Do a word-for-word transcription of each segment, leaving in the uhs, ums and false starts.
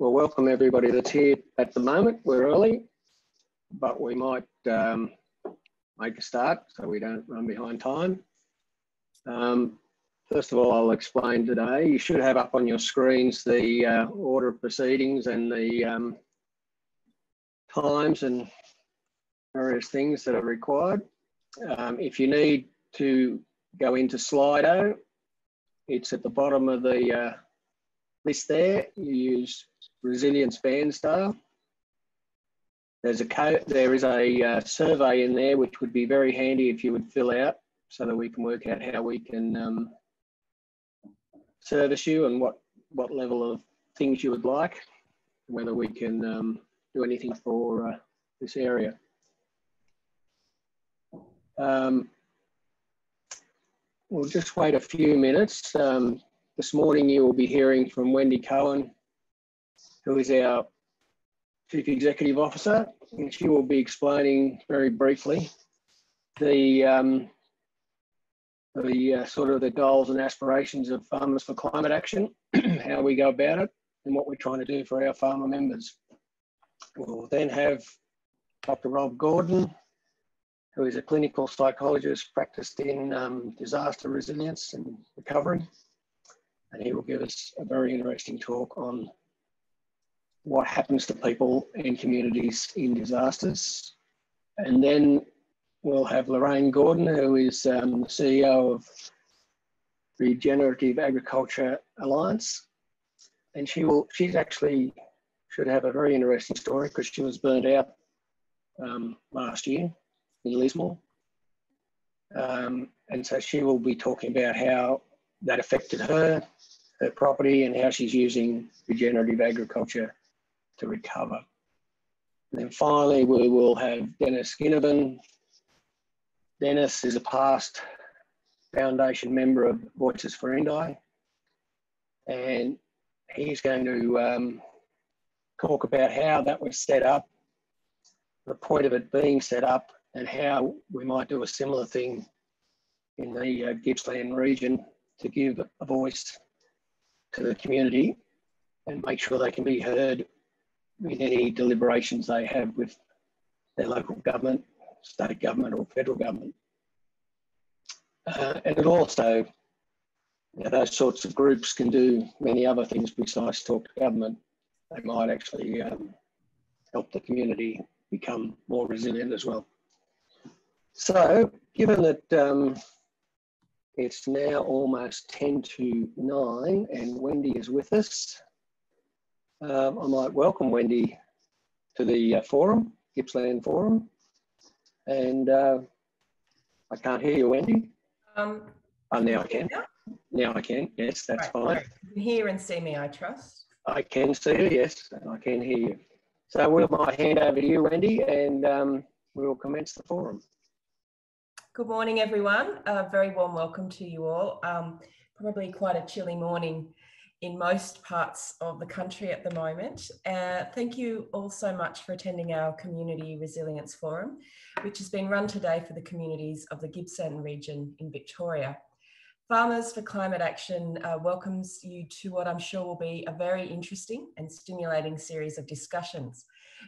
Well, welcome everybody that's here at the moment. We're early, but we might um, make a start so we don't run behind time. Um, first of all, I'll explain today. You should have up on your screens the uh, order of proceedings and the um, times and various things that are required. Um, if you need to go into Slido, it's at the bottom of the uh, list there. You use Resilience band style. There's a code, there is a uh, survey in there which would be very handy if you would fill out so that we can work out how we can um, service you and what, what level of things you would like, whether we can um, do anything for uh, this area. Um, we'll just wait a few minutes. Um, this morning you will be hearing from Wendy Cohen, who is our Chief Executive Officer, and she will be explaining very briefly the, um, the uh, sort of the goals and aspirations of Farmers for Climate Action, how we go about it and what we're trying to do for our farmer members. We'll then have Doctor Rob Gordon, who is a clinical psychologist practiced in um, disaster resilience and recovery, and he will give us a very interesting talk on what happens to people and communities in disasters. And then we'll have Lorraine Gordon, who is um, the C E O of Regenerative Agriculture Alliance. And she will, she's actually should have a very interesting story because she was burnt out um, last year in Lismore. Um, and so she will be talking about how that affected her, her property, and how she's using regenerative agriculture to recover. And then finally, we will have Denis Ginnivan. Denis is a past foundation member of Voices for Indi, and he's going to um, talk about how that was set up, the point of it being set up, and how we might do a similar thing in the uh, Gippsland region to give a voice to the community and make sure they can be heard with any deliberations they have with their local government, state government or federal government. Uh, and it also, you know, those sorts of groups can do many other things besides talk to government. They might actually um, help the community become more resilient as well. So given that um, it's now almost ten to nine and Wendy is with us, Um, I might welcome Wendy to the uh, forum, Gippsland Forum. And uh, I can't hear you, Wendy. Um, oh, now I can. Now? now I can, yes, that's right, fine. Right. You can hear and see me, I trust. I can see you, yes, and I can hear you. So we'll my hand over to you, Wendy, and um, we'll commence the forum. Good morning, everyone. A very warm welcome to you all. Um, probably quite a chilly morning in most parts of the country at the moment. Uh, thank you all so much for attending our Community Resilience Forum, which has been run today for the communities of the Gippsland region in Victoria. Farmers for Climate Action uh, welcomes you to what I'm sure will be a very interesting and stimulating series of discussions.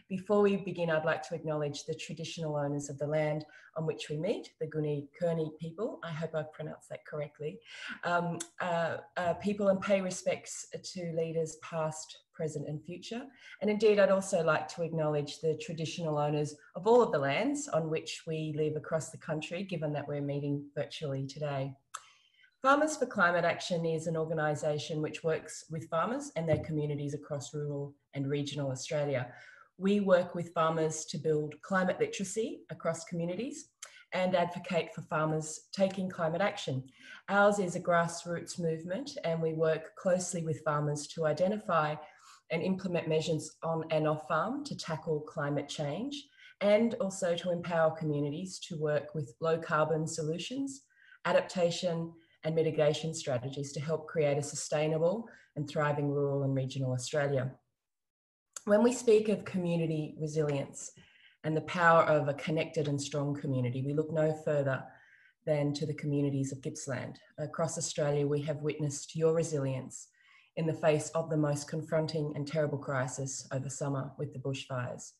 Before we begin, I'd like to acknowledge the traditional owners of the land on which we meet, the Gunai Kurnai people, I hope I've pronounced that correctly, um, uh, uh, people, and pay respects to leaders past, present and future. And indeed, I'd also like to acknowledge the traditional owners of all of the lands on which we live across the country, given that we're meeting virtually today. Farmers for Climate Action is an organisation which works with farmers and their communities across rural and regional Australia. We work with farmers to build climate literacy across communities and advocate for farmers taking climate action. Ours is a grassroots movement, and we work closely with farmers to identify and implement measures on and off farm to tackle climate change, and also to empower communities to work with low carbon solutions, adaptation and mitigation strategies to help create a sustainable and thriving rural and regional Australia. When we speak of community resilience and the power of a connected and strong community, we look no further than to the communities of Gippsland. Across Australia, we have witnessed your resilience in the face of the most confronting and terrible crisis over summer with the bushfires.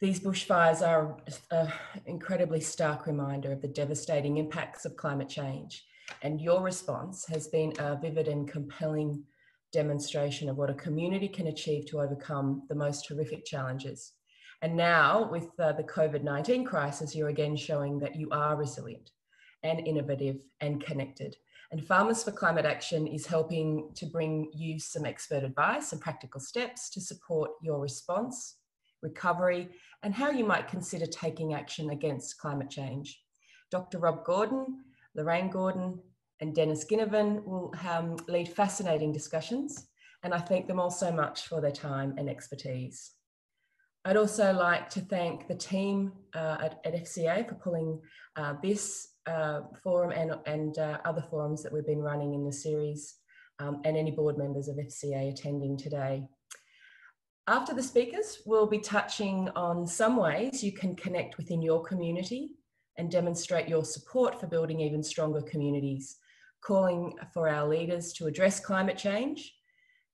These bushfires are an incredibly stark reminder of the devastating impacts of climate change, and your response has been a vivid and compelling demonstration of what a community can achieve to overcome the most horrific challenges. And now with uh, the COVID nineteen crisis, you're again showing that you are resilient and innovative and connected. And Farmers for Climate Action is helping to bring you some expert advice and practical steps to support your response, recovery, and how you might consider taking action against climate change. Doctor Rob Gordon, Lorraine Gordon, and Denis Ginnivan will um, lead fascinating discussions, and I thank them all so much for their time and expertise. I'd also like to thank the team uh, at, at F C A for pulling uh, this uh, forum and, and uh, other forums that we've been running in the series, um, and any board members of F C A attending today. After the speakers, we'll be touching on some ways you can connect within your community and demonstrate your support for building even stronger communities, calling for our leaders to address climate change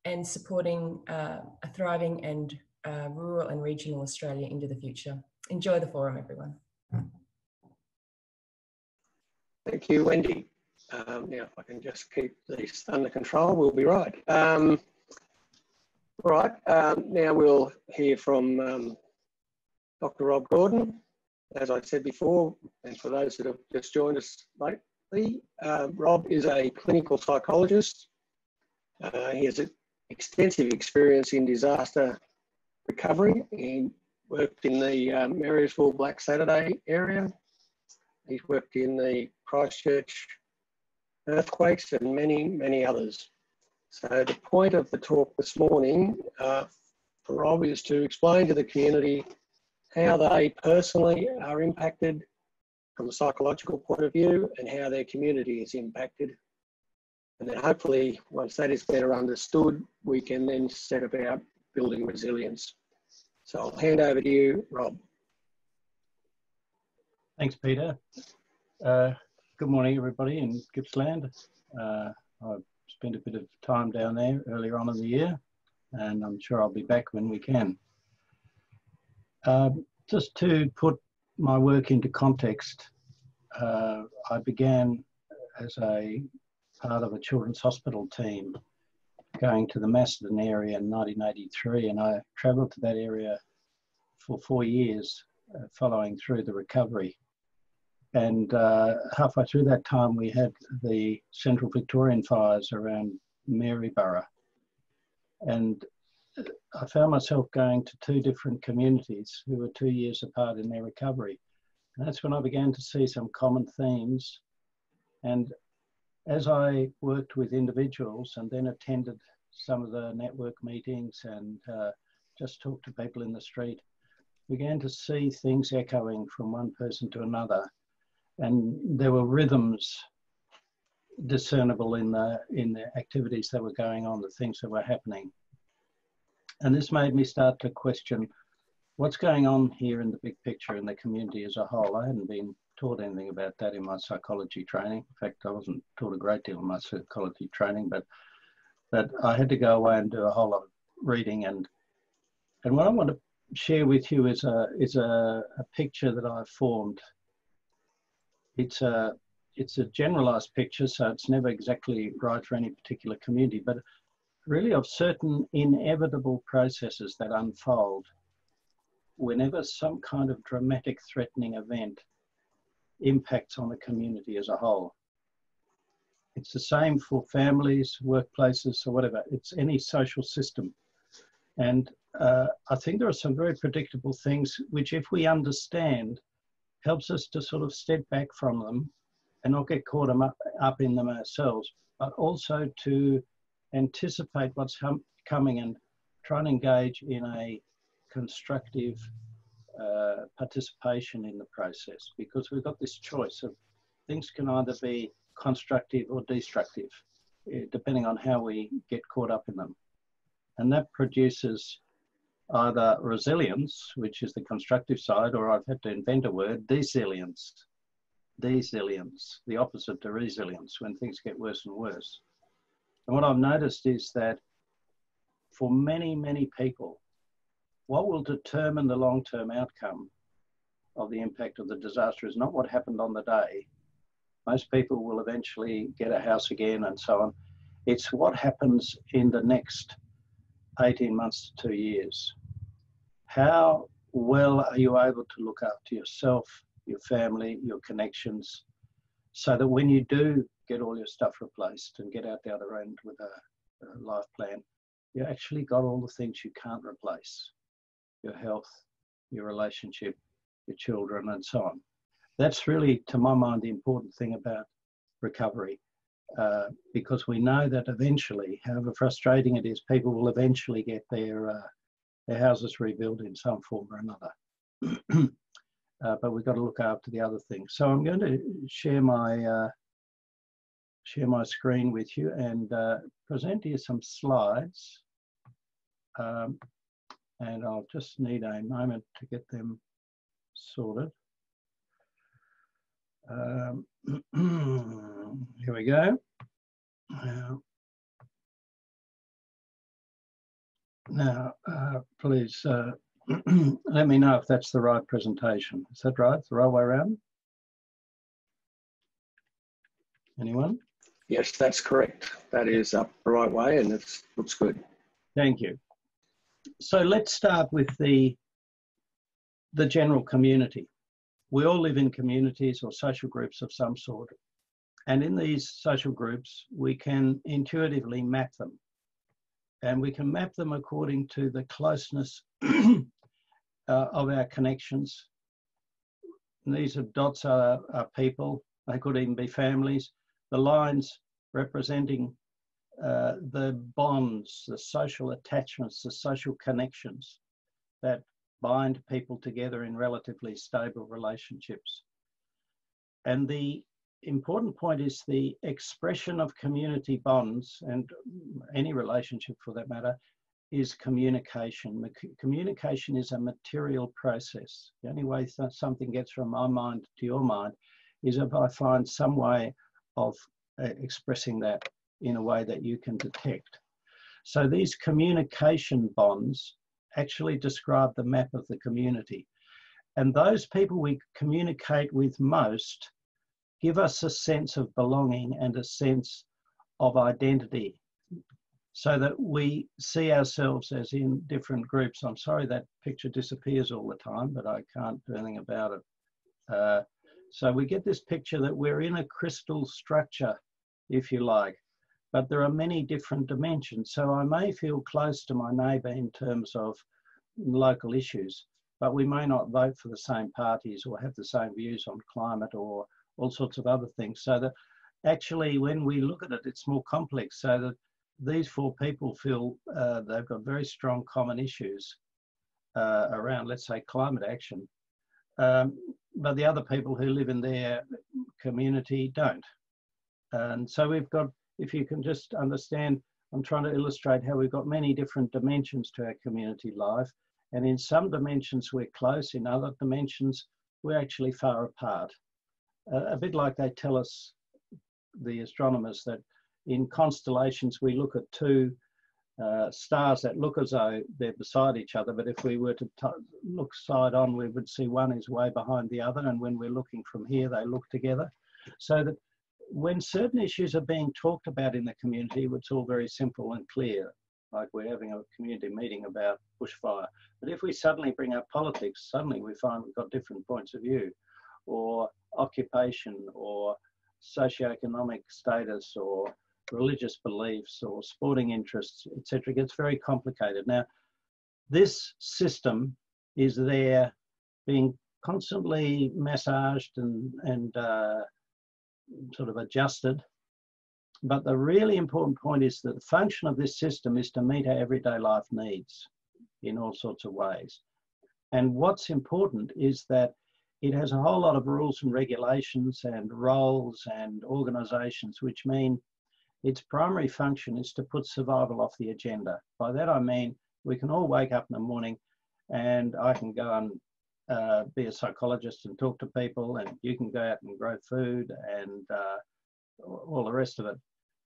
and supporting uh, a thriving and uh, rural and regional Australia into the future. Enjoy the forum, everyone. Thank you, Wendy. Um, now, if I can just keep this under control, we'll be right. Um, right, um, now we'll hear from um, Doctor Rob Gordon. As I said before, and for those that have just joined us lately, uh, Rob is a clinical psychologist. Uh, he has extensive experience in disaster recovery. He worked in the um, Marysville Black Saturday area. He's worked in the Christchurch earthquakes and many, many others. So the point of the talk this morning uh, for Rob is to explain to the community how they personally are impacted from a psychological point of view and how their community is impacted. And then hopefully once that is better understood, we can then set about building resilience. So I'll hand over to you, Rob. Thanks, Peter. Uh, good morning, everybody in Gippsland. Uh, I spent a bit of time down there earlier on in the year, and I'm sure I'll be back when we can. Uh, just to put my work into context, uh, I began as a part of a children's hospital team going to the Macedon area in nineteen eighty-three, and I travelled to that area for four years uh, following through the recovery. And uh, halfway through that time we had the Central Victorian fires around Maryborough, and I found myself going to two different communities who were two years apart in their recovery. And that's when I began to see some common themes. And as I worked with individuals and then attended some of the network meetings and uh, just talked to people in the street, began to see things echoing from one person to another. And there were rhythms discernible in the, in the activities that were going on, the things that were happening. And this made me start to question what's going on here in the big picture in the community as a whole. I hadn't been taught anything about that in my psychology training. In fact, I wasn't taught a great deal in my psychology training, but, but I had to go away and do a whole lot of reading. And, and what I want to share with you is a, is a, a picture that I've formed. It's a, it's a generalised picture, so it's never exactly right for any particular community, but really of certain inevitable processes that unfold whenever some kind of dramatic threatening event impacts on the community as a whole. It's the same for families, workplaces, or whatever. It's any social system. And uh, I think there are some very predictable things which, if we understand, helps us to sort of step back from them and not get caught up in them ourselves, but also to anticipate what's coming and try and engage in a constructive uh, participation in the process, because we've got this choice of things can either be constructive or destructive, depending on how we get caught up in them. And that produces either resilience, which is the constructive side, or I've had to invent a word, desilience. Desilience, the opposite to resilience, when things get worse and worse. And what I've noticed is that for many, many people, what will determine the long-term outcome of the impact of the disaster is not what happened on the day. Most people will eventually get a house again and so on. It's what happens in the next eighteen months to two years. How well are you able to look after yourself, your family, your connections, so that when you do get all your stuff replaced and get out the other end with a, a life plan, you actually got all the things you can't replace, your health, your relationship, your children, and so on. That's really, to my mind, the important thing about recovery, uh, because we know that eventually, however frustrating it is, people will eventually get their, uh, their houses rebuilt in some form or another. uh, but we've got to look after the other things. So I'm going to share my, uh, share my screen with you and uh, present you some slides. Um, and I'll just need a moment to get them sorted. Um, here we go. Now, now uh, please uh, let me know if that's the right presentation. Is that right? It's the right way around? Anyone? Yes, that's correct. That is up the right way and it looks good. Thank you. So let's start with the, the general community. We all live in communities or social groups of some sort. And in these social groups, we can intuitively map them. And we can map them according to the closeness uh, of our connections. And these are dots are, are people. They could even be families. The lines representing uh, the bonds, the social attachments, the social connections that bind people together in relatively stable relationships. And the important point is the expression of community bonds, and any relationship for that matter, is communication. Communication is a material process. The only way something gets from my mind to your mind is if I find some way of expressing that in a way that you can detect. So these communication bonds actually describe the map of the community. And those people we communicate with most give us a sense of belonging and a sense of identity so that we see ourselves as in different groups. I'm sorry that picture disappears all the time, but I can't do anything about it. Uh, so we get this picture that we're in a crystal structure, if you like, but there are many different dimensions. So I may feel close to my neighbour in terms of local issues, but we may not vote for the same parties or have the same views on climate or all sorts of other things. So that actually when we look at it, it's more complex so that these four people feel uh, they've got very strong common issues uh, around, let's say, climate action. Um, but the other people who live in their community don't. And so we've got, if you can just understand, I'm trying to illustrate how we've got many different dimensions to our community life. And in some dimensions, we're close. In other dimensions, we're actually far apart. Uh, a bit like they tell us, the astronomers, that in constellations, we look at two uh, stars that look as though they're beside each other. But if we were to t look side on, we would see one is way behind the other. And when we're looking from here, they look together. So that when certain issues are being talked about in the community, it's all very simple and clear, like we're having a community meeting about bushfire. But if we suddenly bring up politics, suddenly we find we've got different points of view, or occupation, or socioeconomic status, or religious beliefs, or sporting interests, et cetera. It gets very complicated. Now, this system is there being constantly massaged and, and uh, sort of adjusted, but the really important point is that the function of this system is to meet our everyday life needs in all sorts of ways. And what's important is that it has a whole lot of rules and regulations and roles and organizations, which mean its primary function is to put survival off the agenda. By that I mean we can all wake up in the morning and I can go and Uh, be a psychologist and talk to people, and you can go out and grow food and uh, all the rest of it.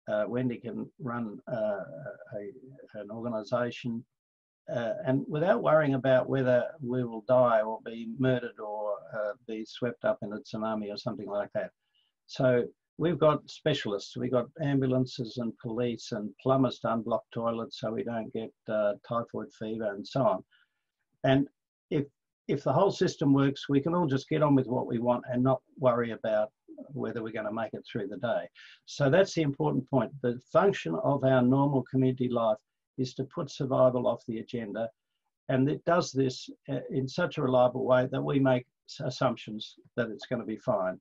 uh, Wendy can run uh, a, an organisation uh, and without worrying about whether we will die or be murdered or uh, be swept up in a tsunami or something like that. So we've got specialists, we've got ambulances and police and plumbers to unblock toilets so we don't get uh, typhoid fever and so on. And if if the whole system works, we can all just get on with what we want and not worry about whether we're going to make it through the day. So that's the important point. The function of our normal community life is to put survival off the agenda, and it does this in such a reliable way that we make assumptions that it's going to be fine.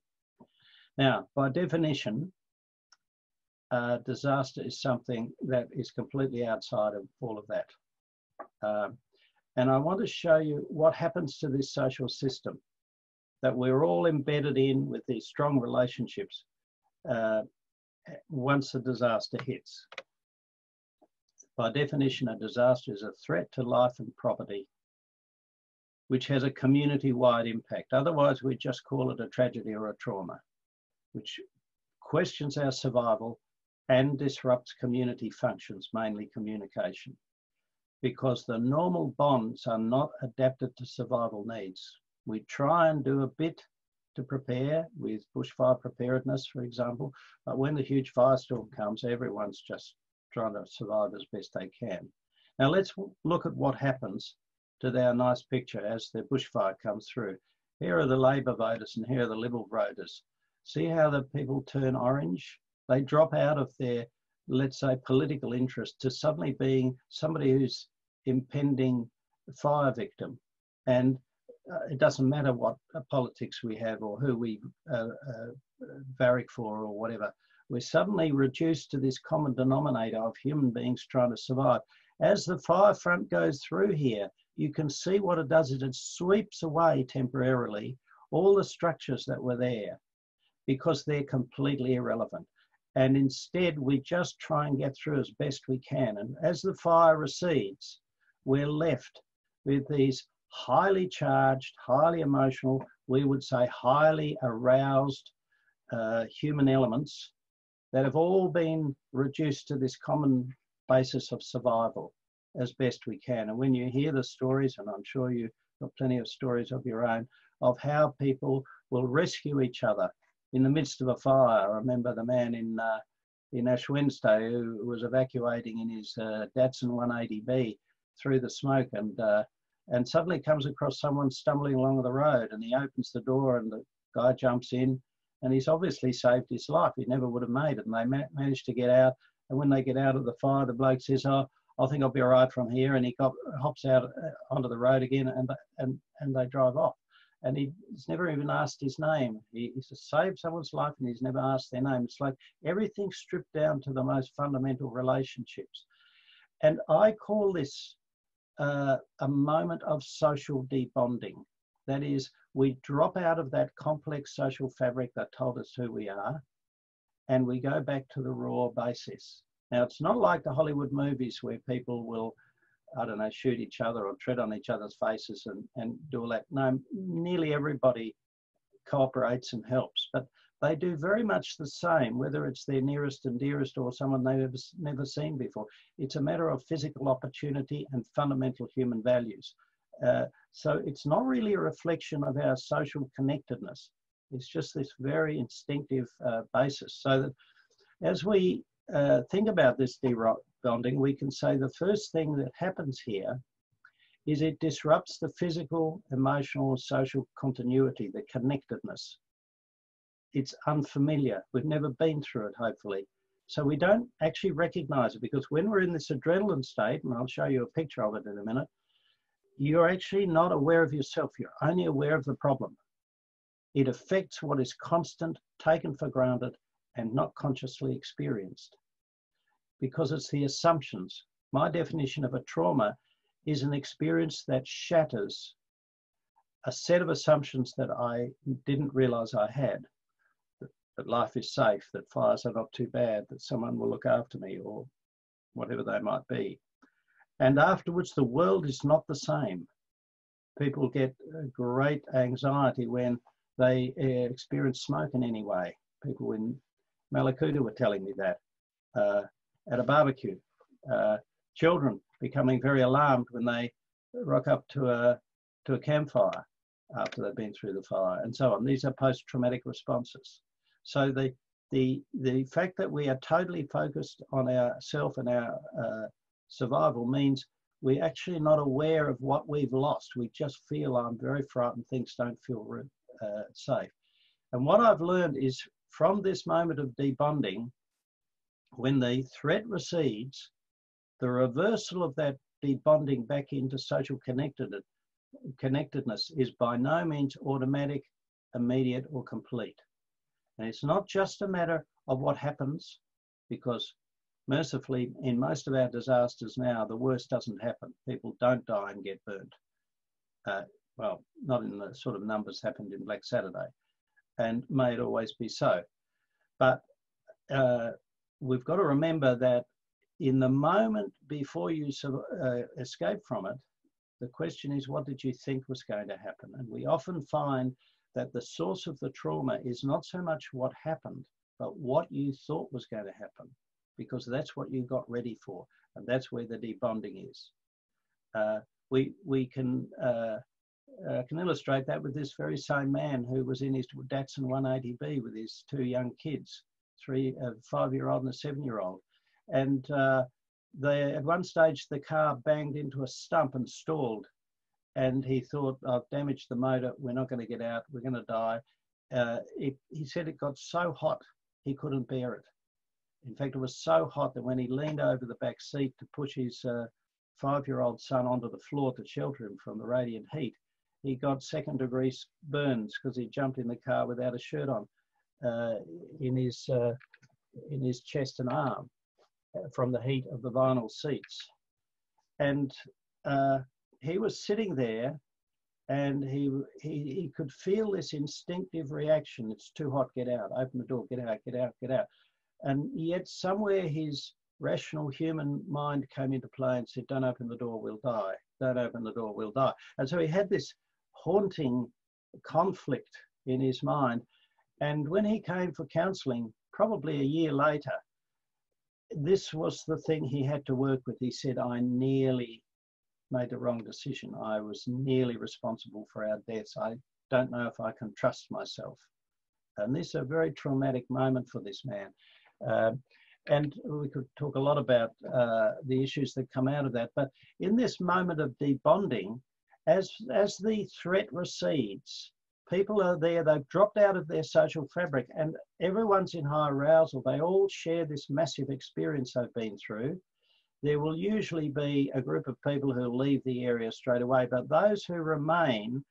Now, by definition, uh, disaster is something that is completely outside of all of that. Uh, and I want to show you what happens to this social system that we're all embedded in with these strong relationships uh, once a disaster hits. By definition, a disaster is a threat to life and property, which has a community-wide impact. Otherwise, we just call it a tragedy or a trauma, which questions our survival and disrupts community functions, mainly communication, because the normal bonds are not adapted to survival needs. We try and do a bit to prepare with bushfire preparedness, for example, but when the huge firestorm comes, everyone's just trying to survive as best they can. Now let's look at what happens to our nice picture as the bushfire comes through. Here are the Labor voters and here are the Liberal voters. See how the people turn orange? They drop out of their, let's say, political interest to suddenly being somebody who's impending fire victim. And uh, it doesn't matter what uh, politics we have or who we uh, uh, barrack for or whatever. We're suddenly reduced to this common denominator of human beings trying to survive. As the fire front goes through here, you can see what it does. It sweeps away temporarily all the structures that were there, because they're completely irrelevant. And instead, we just try and get through as best we can. And as the fire recedes, we're left with these highly charged, highly emotional, we would say highly aroused uh, human elements that have all been reduced to this common basis of survival as best we can. And when you hear the stories, and I'm sure you've got plenty of stories of your own, of how people will rescue each other in the midst of a fire. I remember the man in, uh, in Ash Wednesday who was evacuating in his uh, Datsun one eighty B through the smoke, and, uh, and suddenly comes across someone stumbling along the road, and he opens the door and the guy jumps in, and he's obviously saved his life. He never would have made it. And they ma managed to get out. And when they get out of the fire, the bloke says, oh, I think I'll be all right from here. And he got, hops out onto the road again, and, and, and they drive off. And he's never even asked his name. He, he's saved someone's life and he's never asked their name. It's like everything stripped down to the most fundamental relationships. And I call this uh, a moment of social debonding. That is, we drop out of that complex social fabric that told us who we are, and we go back to the raw basis. Now, it's not like the Hollywood movies where people will, I don't know, shoot each other or tread on each other's faces and, and do all that. No, nearly everybody cooperates and helps, but they do very much the same, whether it's their nearest and dearest or someone they've ever, never seen before. It's a matter of physical opportunity and fundamental human values. Uh, so it's not really a reflection of our social connectedness. It's just this very instinctive uh, basis. So that as we uh, think about this de-rock, bonding, we can say the first thing that happens here is it disrupts the physical, emotional, social continuity, the connectedness. It's unfamiliar. We've never been through it, hopefully. So we don't actually recognize it, because when we're in this adrenaline state, and I'll show you a picture of it in a minute, you're actually not aware of yourself. You're only aware of the problem. It affects what is constant, taken for granted, and not consciously experienced, because it's the assumptions. My definition of a trauma is an experience that shatters a set of assumptions that I didn't realize I had, that, that life is safe, that fires are not too bad, that someone will look after me or whatever they might be. And afterwards, the world is not the same. People get great anxiety when they experience smoke in any way. People in Mallacoota were telling me that. uh, at a barbecue. Uh, children becoming very alarmed when they rock up to a, to a campfire after they've been through the fire, and so on. These are post-traumatic responses. So the, the, the fact that we are totally focused on ourself and our uh, survival means we're actually not aware of what we've lost. We just feel, I'm very frightened, things don't feel uh, safe. And what I've learned is from this moment of debonding, when the threat recedes, the reversal of that debonding back into social connectedness connectedness is by no means automatic, immediate or complete. And it's not just a matter of what happens, because mercifully in most of our disasters now, the worst doesn't happen. People don't die and get burnt. Uh, well, not in the sort of numbers happened in Black Saturday, and may it always be so. But uh, we've got to remember that in the moment before you uh, escape from it, the question is, what did you think was going to happen? And we often find that the source of the trauma is not so much what happened, but what you thought was going to happen, because that's what you got ready for. And that's where the debonding is. Uh, we we can, uh, uh, can illustrate that with this very same man who was in his Datsun one eighty B with his two young kids, three, a five-year-old and a seven-year-old. And uh, They, at one stage, the car banged into a stump and stalled, and he thought, I've damaged the motor, we're not going to get out, we're going to die. Uh, it, he said it got so hot, he couldn't bear it. In fact, it was so hot that when he leaned over the back seat to push his uh, five-year-old son onto the floor to shelter him from the radiant heat, he got second-degree burns because he jumped in the car without a shirt on uh, in his, uh, in his chest and arm, from the heat of the vinyl seats. And uh, he was sitting there and he, he he could feel this instinctive reaction. It's too hot, get out, open the door, get out, get out, get out. And yet somewhere his rational human mind came into play and said, don't open the door, we'll die. Don't open the door, we'll die. And so he had this haunting conflict in his mind. And when he came for counselling, probably a year later, this was the thing he had to work with. He said, I nearly made the wrong decision. I was nearly responsible for our deaths. I don't know if I can trust myself. And this is a very traumatic moment for this man. Uh, and we could talk a lot about uh, the issues that come out of that. But in this moment of debonding, as, as the threat recedes, people are there, they've dropped out of their social fabric and everyone's in high arousal. They all share this massive experience they've been through. There will usually be a group of people who leave the area straight away, but those who remain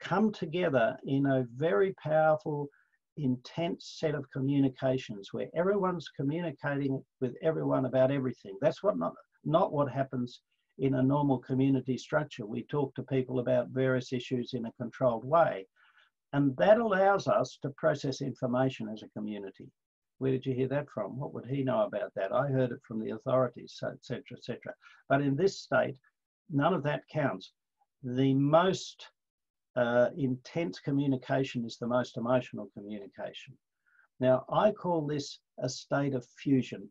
come together in a very powerful, intense set of communications where everyone's communicating with everyone about everything. That's what not, not what happens in a normal community structure. We talk to people about various issues in a controlled way. And that allows us to process information as a community. Where did you hear that from? What would he know about that? I heard it from the authorities, et cetera, et cetera. But in this state, none of that counts. The most uh, intense communication is the most emotional communication. Now, I call this a state of fusion,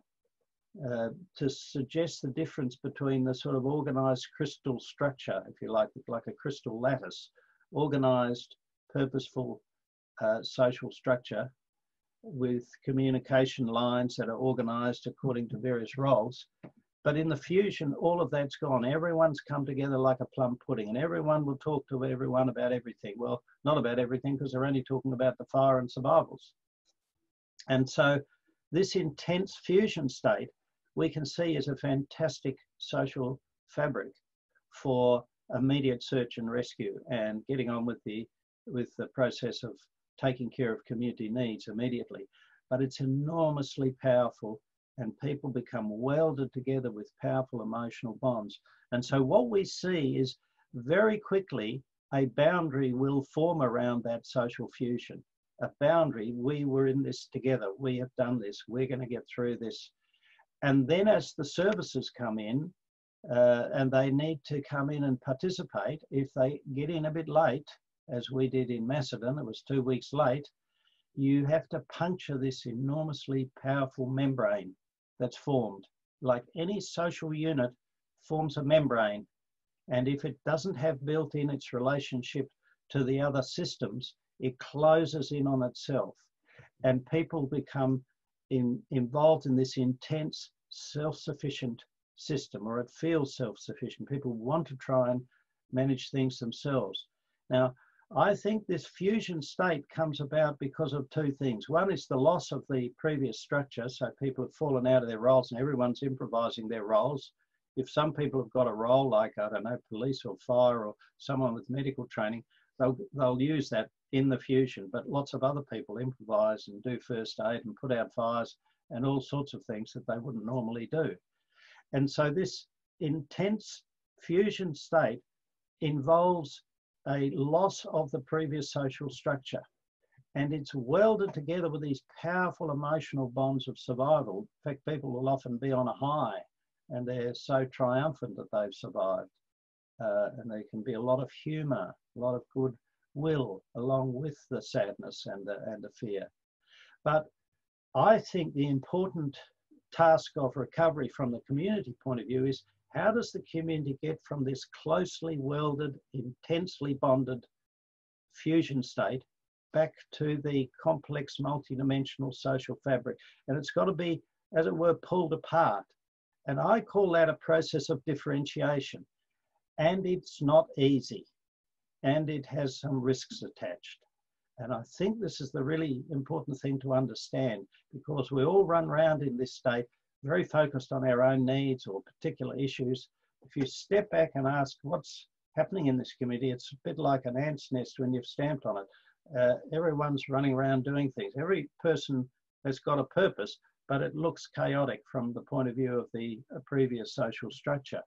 uh, to suggest the difference between the sort of organized crystal structure, if you like, like a crystal lattice, organized, purposeful uh, social structure with communication lines that are organised according to various roles. But in the fusion, all of that's gone. Everyone's come together like a plum pudding and everyone will talk to everyone about everything. Well, not about everything because they're only talking about the fire and survivals. And so this intense fusion state we can see is a fantastic social fabric for immediate search and rescue and getting on with the with the process of taking care of community needs immediately. But it's enormously powerful and people become welded together with powerful emotional bonds. And so what we see is very quickly, a boundary will form around that social fusion. A boundary, we were in this together, we have done this, we're going to get through this. And then as the services come in, uh, and they need to come in and participate, if they get in a bit late, as we did in Macedon, it was two weeks late, you have to puncture this enormously powerful membrane that's formed. Like any social unit, forms a membrane, and if it doesn't have built in its relationship to the other systems, it closes in on itself, and people become in, involved in this intense self-sufficient system, or it feels self-sufficient. People want to try and manage things themselves. Now, I think this fusion state comes about because of two things. One is the loss of the previous structure, so people have fallen out of their roles and everyone's improvising their roles. If some people have got a role like, I don't know, police or fire or someone with medical training, they'll, they'll use that in the fusion, but lots of other people improvise and do first aid and put out fires and all sorts of things that they wouldn't normally do. And so this intense fusion state involves a loss of the previous social structure, and it's welded together with these powerful emotional bonds of survival. In fact, people will often be on a high and they're so triumphant that they've survived, uh, and there can be a lot of humour, a lot of goodwill along with the sadness and the, and the fear. But I think the important task of recovery from the community point of view is, how does the community get from this closely welded, intensely bonded fusion state back to the complex multidimensional social fabric? And it's got to be, as it were, pulled apart. And I call that a process of differentiation. And it's not easy. And it has some risks attached. And I think this is the really important thing to understand, because we all run around in this state very focused on our own needs or particular issues. If you step back and ask what's happening in this community, it's a bit like an ant's nest when you've stamped on it. Uh, everyone's running around doing things. Every person has got a purpose, but it looks chaotic from the point of view of the previous social structure.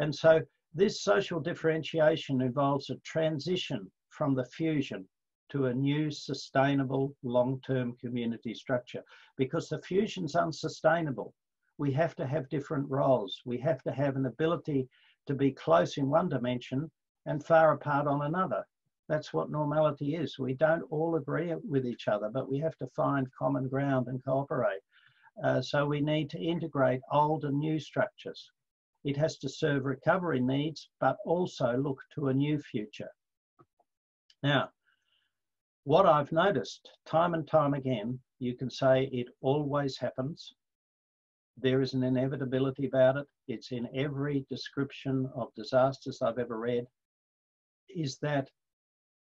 And so this social differentiation involves a transition from the fusion to a new sustainable long-term community structure, because the fusion's unsustainable. We have to have different roles. We have to have an ability to be close in one dimension and far apart on another. That's what normality is. We don't all agree with each other, but we have to find common ground and cooperate. Uh, so we need to integrate old and new structures. It has to serve recovery needs, but also look to a new future. Now, what I've noticed time and time again, you can say it always happens. There is an inevitability about it. It's in every description of disasters I've ever read, is that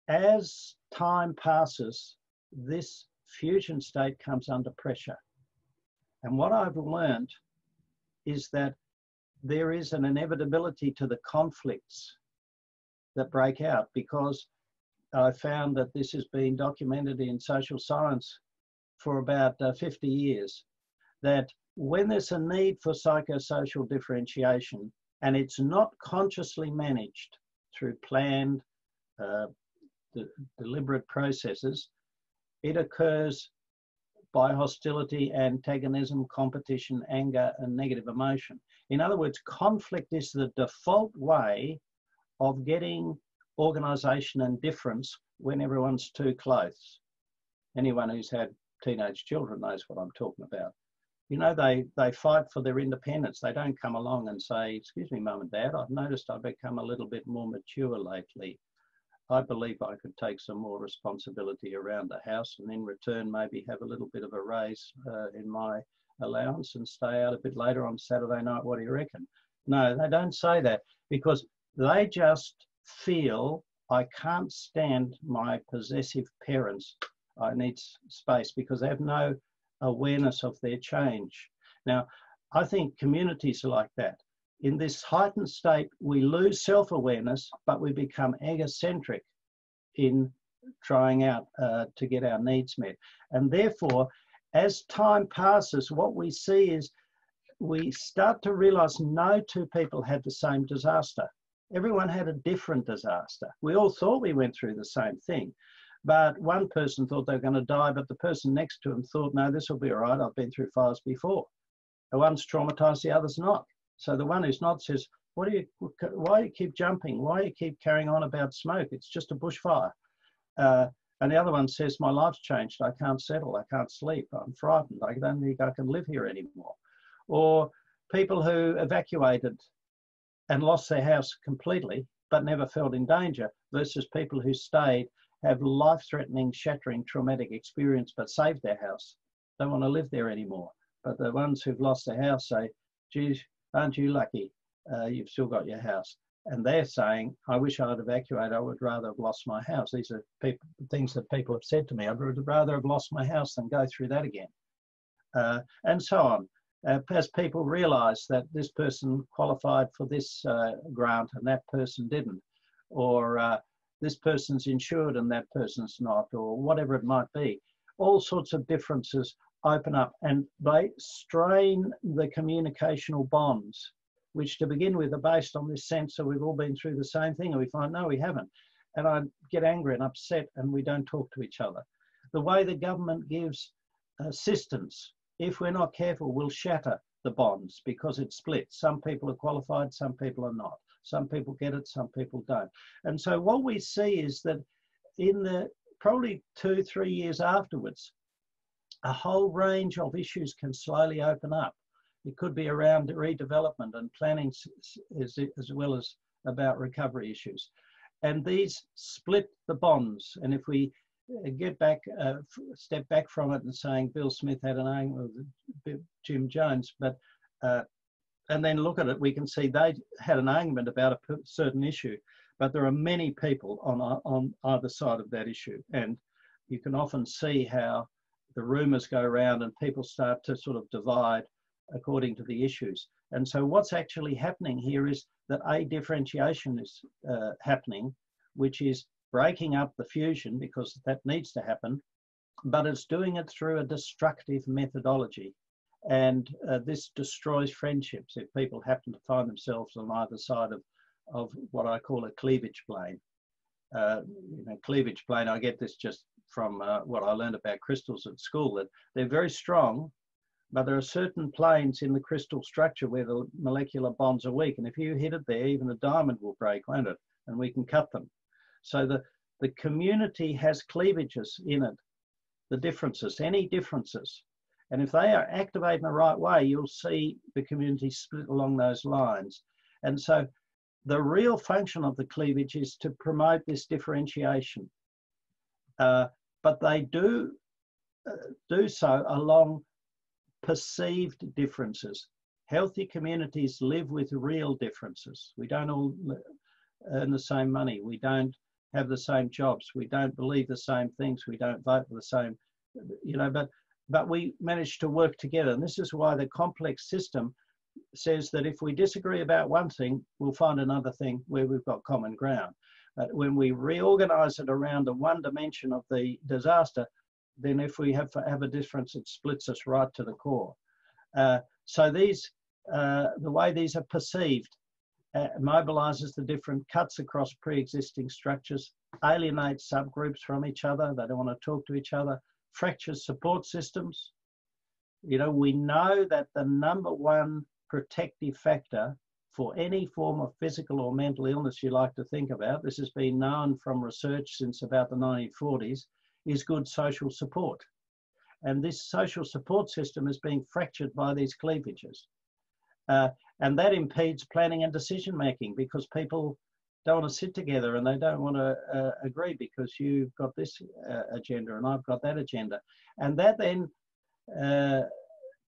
as time passes, this fusion state comes under pressure. And what I've learned is that there is an inevitability to the conflicts that break out, because I found that this has been documented in social science for about uh, fifty years, that when there's a need for psychosocial differentiation and it's not consciously managed through planned, uh, de deliberate processes, it occurs by hostility, antagonism, competition, anger, and negative emotion. In other words, conflict is the default way of getting organisation and difference when everyone's too close. Anyone who's had teenage children knows what I'm talking about. You know, they, they fight for their independence. They don't come along and say, excuse me, Mum and Dad, I've noticed I've become a little bit more mature lately. I believe I could take some more responsibility around the house, and in return maybe have a little bit of a raise uh, in my allowance and stay out a bit later on Saturday night. What do you reckon? No, they don't say that, because they just feel, I can't stand my possessive parents. I need space, because they have no awareness of their change. Now, I think communities are like that. In this heightened state, we lose self-awareness, but we become egocentric in trying out uh, to get our needs met. And therefore, as time passes, what we see is we start to realise no two people had the same disaster. Everyone had a different disaster. We all thought we went through the same thing, but one person thought they were going to die, but the person next to him thought, no, this will be all right, I've been through fires before. The one's traumatised, the other's not. So the one who's not says, what do you, why do you keep jumping? Why do you keep carrying on about smoke? It's just a bushfire. Uh, and the other one says, my life's changed, I can't settle, I can't sleep, I'm frightened, I don't think I can live here anymore. or people who evacuated and lost their house completely but never felt in danger, versus people who stayed, have life-threatening, shattering, traumatic experience but saved their house. They don't want to live there anymore. But the ones who've lost their house say, geez, aren't you lucky? Uh, you've still got your house. And they're saying, I wish I'd evacuated. I would rather have lost my house. These are people, things that people have said to me. I'd rather have lost my house than go through that again. Uh, and so on. Uh, as people realise that this person qualified for this uh, grant and that person didn't, or uh, this person's insured and that person's not, or whatever it might be, all sorts of differences open up, and they strain the communicational bonds, which to begin with are based on this sense that we've all been through the same thing, and we find, no, we haven't. And I get angry and upset, and we don't talk to each other. The way the government gives assistance, if we're not careful, will shatter the bonds because it's split. Some people are qualified, some people are not. Some people get it, some people don't. And so what we see is that in the probably two, three years afterwards, a whole range of issues can slowly open up. It could be around redevelopment and planning as, as well as about recovery issues. And these split the bonds. And if we get back, uh, step back from it and saying Bill Smith had an angle with Jim Jones, but uh, and then look at it, we can see they had an argument about a certain issue, but there are many people on, on either side of that issue. And you can often see how the rumours go around and people start to sort of divide according to the issues. And so what's actually happening here is that a differentiation is uh, happening, which is breaking up the fusion, because that needs to happen, but it's doing it through a destructive methodology. And uh, this destroys friendships if people happen to find themselves on either side of, of what I call a cleavage plane. Uh, you know, cleavage plane, I get this just from uh, what I learned about crystals at school, that they're very strong, but there are certain planes in the crystal structure where the molecular bonds are weak. And if you hit it there, even a diamond will break, won't it? And we can cut them. So the, the community has cleavages in it, the differences, any differences. And if they are activated in the right way, you'll see the community split along those lines. And so the real function of the cleavage is to promote this differentiation. Uh, but they do uh, do so along perceived differences. Healthy communities live with real differences. We don't all earn the same money. We don't have the same jobs. We don't believe the same things. We don't vote for the same, you know, but But we managed to work together. And this is why the complex system says that if we disagree about one thing, we'll find another thing where we've got common ground. But when we reorganize it around the one dimension of the disaster, then if we have, have a difference, it splits us right to the core. Uh, so these, uh, the way these are perceived, uh, mobilizes the different, cuts across pre-existing structures, alienates subgroups from each other. They don't want to talk to each other. Fractures support systems. You know, we know that the number one protective factor for any form of physical or mental illness you like to think about, this has been known from research since about the nineteen forties, is good social support. And this social support system is being fractured by these cleavages. Uh, and that impedes planning and decision making, because people don't want to sit together and they don't want to uh, agree, because you've got this uh, agenda and I've got that agenda. And that then uh,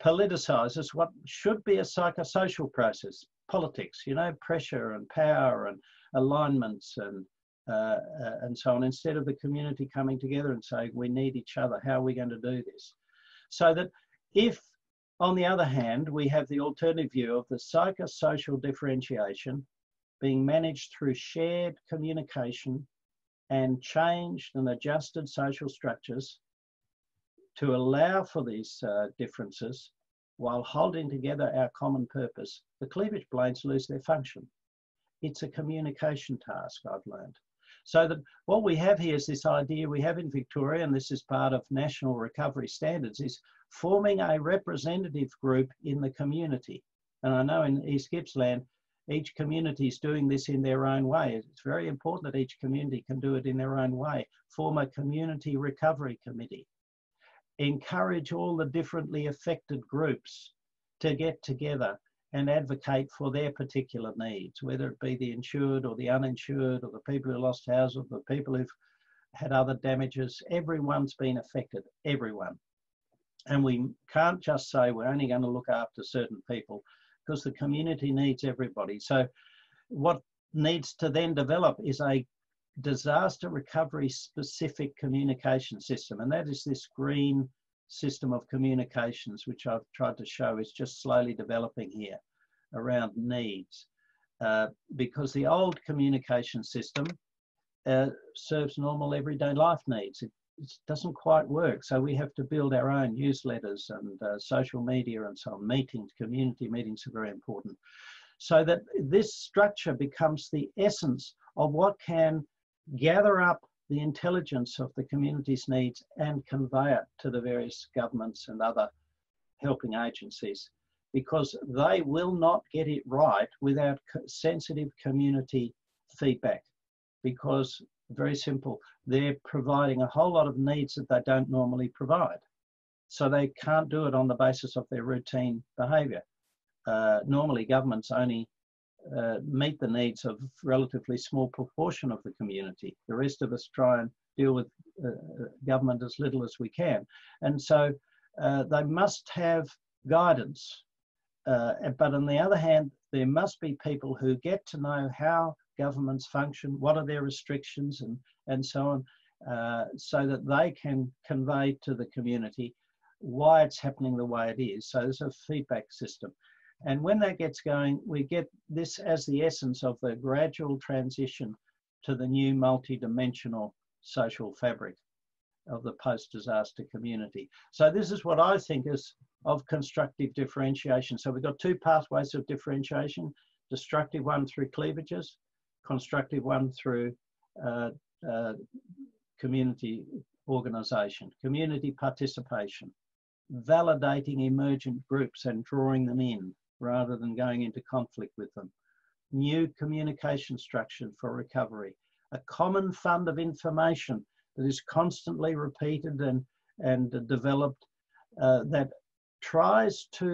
politicizes what should be a psychosocial process, politics, you know, pressure and power and alignments and, uh, uh, and so on, instead of the community coming together and saying, we need each other, how are we going to do this? So that if, on the other hand, we have the alternative view of the psychosocial differentiation being managed through shared communication and changed and adjusted social structures to allow for these uh, differences while holding together our common purpose, the cleavage planes lose their function. It's a communication task, I've learned. So that what we have here is this idea we have in Victoria, and this is part of national recovery standards, is forming a representative group in the community. And I know in East Gippsland, each community is doing this in their own way. It's very important that each community can do it in their own way. Form a community recovery committee. Encourage all the differently affected groups to get together and advocate for their particular needs, whether it be the insured or the uninsured or the people who lost houses, the people who've had other damages. Everyone's been affected, everyone. And we can't just say we're only going to look after certain people, because the community needs everybody. So what needs to then develop is a disaster recovery specific communication system. And that is this green system of communications, which I've tried to show is just slowly developing here around needs. Uh, because the old communication system uh, serves normal everyday life needs. It, it doesn't quite work. So we have to build our own newsletters and uh, social media and so on. Meetings, community meetings are very important. So that this structure becomes the essence of what can gather up the intelligence of the community's needs and convey it to the various governments and other helping agencies, because they will not get it right without sensitive community feedback. Because, very simple, they're providing a whole lot of needs that they don't normally provide. So they can't do it on the basis of their routine behaviour. Uh, normally governments only Uh, meet the needs of relatively small proportion of the community. The rest of us try and deal with uh, government as little as we can. And so uh, they must have guidance. Uh, but on the other hand, there must be people who get to know how governments function, what are their restrictions and, and so on, uh, so that they can convey to the community why it's happening the way it is. So there's a feedback system. And when that gets going, we get this as the essence of the gradual transition to the new multi-dimensional social fabric of the post-disaster community. So this is what I think is of constructive differentiation. So we've got two pathways of differentiation: destructive one through cleavages, constructive one through uh, uh, community organisation, community participation, validating emergent groups and drawing them in, rather than going into conflict with them. New communication structure for recovery. A common fund of information that is constantly repeated and, and developed uh, that tries to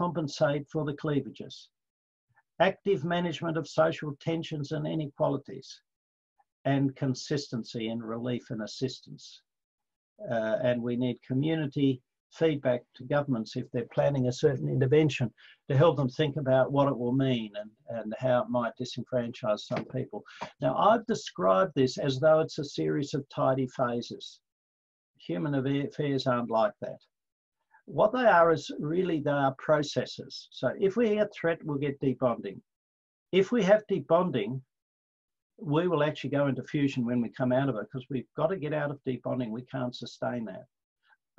compensate for the cleavages. Active management of social tensions and inequalities. And consistency in relief and assistance. Uh, and we need community feedback to governments if they're planning a certain intervention, to help them think about what it will mean and, and how it might disenfranchise some people. Now, I've described this as though it's a series of tidy phases. Human affairs aren't like that. What they are is really they are processes. So if we get threat, we'll get debonding. If we have debonding, we will actually go into fusion when we come out of it, because we've got to get out of debonding. We can't sustain that.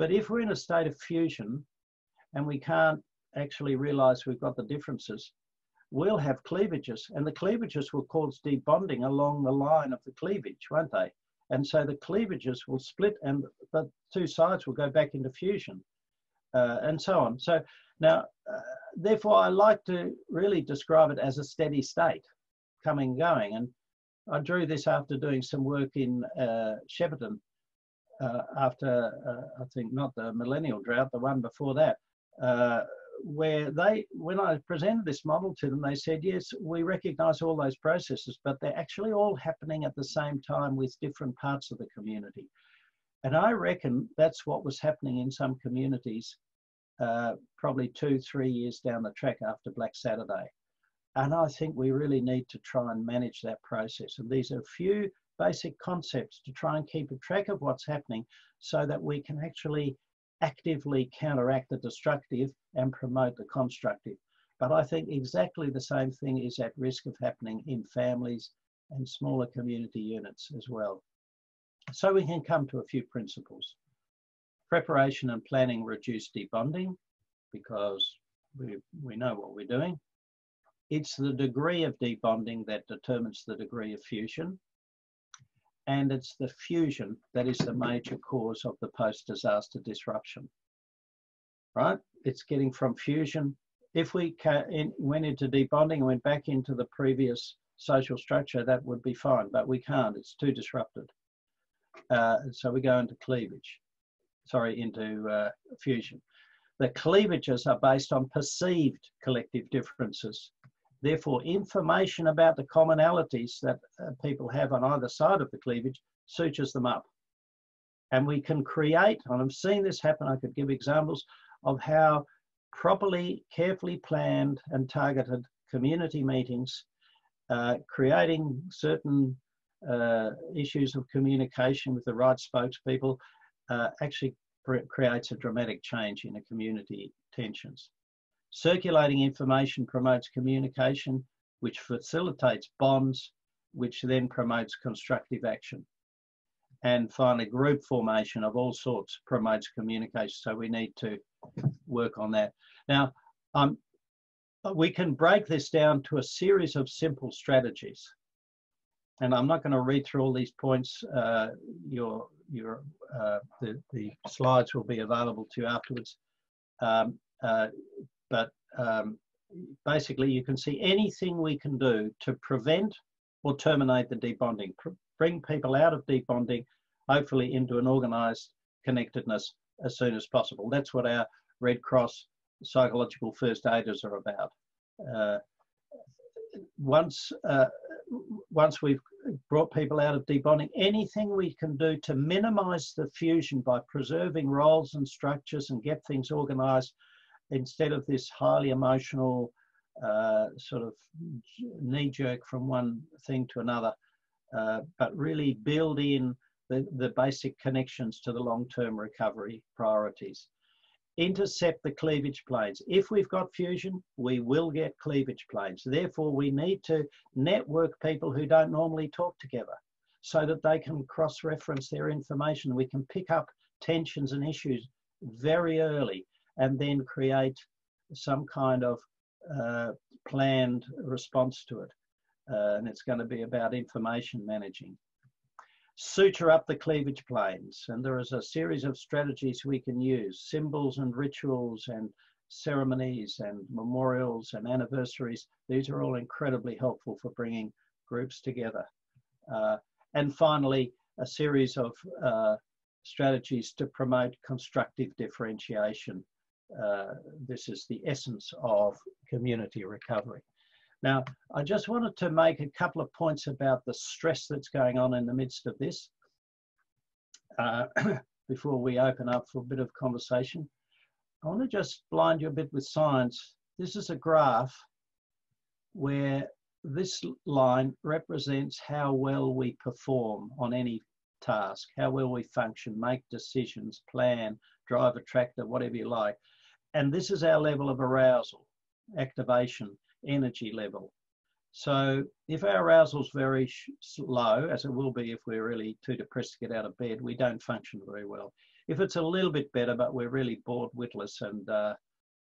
But if we're in a state of fusion and we can't actually realise we've got the differences, we'll have cleavages, and the cleavages will cause debonding along the line of the cleavage, won't they? And so the cleavages will split and the two sides will go back into fusion uh, and so on. So now, uh, therefore, I like to really describe it as a steady state, coming and going. And I drew this after doing some work in uh, Shepparton. Uh, after, uh, I think, not the millennial drought, the one before that, uh, where they, when I presented this model to them, they said, yes, we recognise all those processes, but they're actually all happening at the same time with different parts of the community. And I reckon that's what was happening in some communities uh, probably two, three years down the track after Black Saturday. And I think we really need to try and manage that process. And these are a few basic concepts to try and keep a track of what's happening, so that we can actually actively counteract the destructive and promote the constructive. But I think exactly the same thing is at risk of happening in families and smaller community units as well. So we can come to a few principles. Preparation and planning reduce debonding, because we, we know what we're doing. It's the degree of debonding that determines the degree of fusion. And it's the fusion that is the major cause of the post-disaster disruption, right? It's getting from fusion. If we went into debonding and went back into the previous social structure, that would be fine, but we can't, it's too disrupted. Uh, so we go into cleavage, sorry, into uh, fusion. The cleavages are based on perceived collective differences. Therefore, information about the commonalities that uh, people have on either side of the cleavage sutures them up. And we can create, and I've seen this happen, I could give examples of how properly, carefully planned and targeted community meetings, uh, creating certain uh, issues of communication with the right spokespeople uh, actually creates a dramatic change in the community tensions. Circulating information promotes communication, which facilitates bonds, which then promotes constructive action. And finally, group formation of all sorts promotes communication. So we need to work on that. Now, um, we can break this down to a series of simple strategies. And I'm not going to read through all these points. Uh, your your uh, the, the slides will be available to you afterwards. Um, uh, but um, basically, you can see anything we can do to prevent or terminate the debonding. Bring people out of debonding, hopefully into an organised connectedness as soon as possible. That's what our Red Cross psychological first aiders are about. Uh, once, uh, once we've brought people out of debonding, anything we can do to minimise the fusion by preserving roles and structures and get things organised instead of this highly emotional uh, sort of knee-jerk from one thing to another. Uh, but really build in the, the basic connections to the long-term recovery priorities. Intercept the cleavage planes. If we've got fusion, we will get cleavage planes. Therefore, we need to network people who don't normally talk together so that they can cross-reference their information. We can pick up tensions and issues very early and then create some kind of uh, planned response to it. Uh, and it's going to be about information managing. Suture up the cleavage planes, and there is a series of strategies we can use, symbols and rituals and ceremonies and memorials and anniversaries. These are all incredibly helpful for bringing groups together. Uh, and finally, a series of uh, strategies to promote constructive differentiation. Uh, this is the essence of community recovery. Now, I just wanted to make a couple of points about the stress that's going on in the midst of this uh, before we open up for a bit of conversation. I want to just blind you a bit with science. This is a graph where this line represents how well we perform on any task, how well we function, make decisions, plan, drive a tractor, whatever you like. And this is our level of arousal, activation, energy level. So if our arousal's very low, as it will be if we're really too depressed to get out of bed, we don't function very well. If it's a little bit better, but we're really bored, witless, and uh,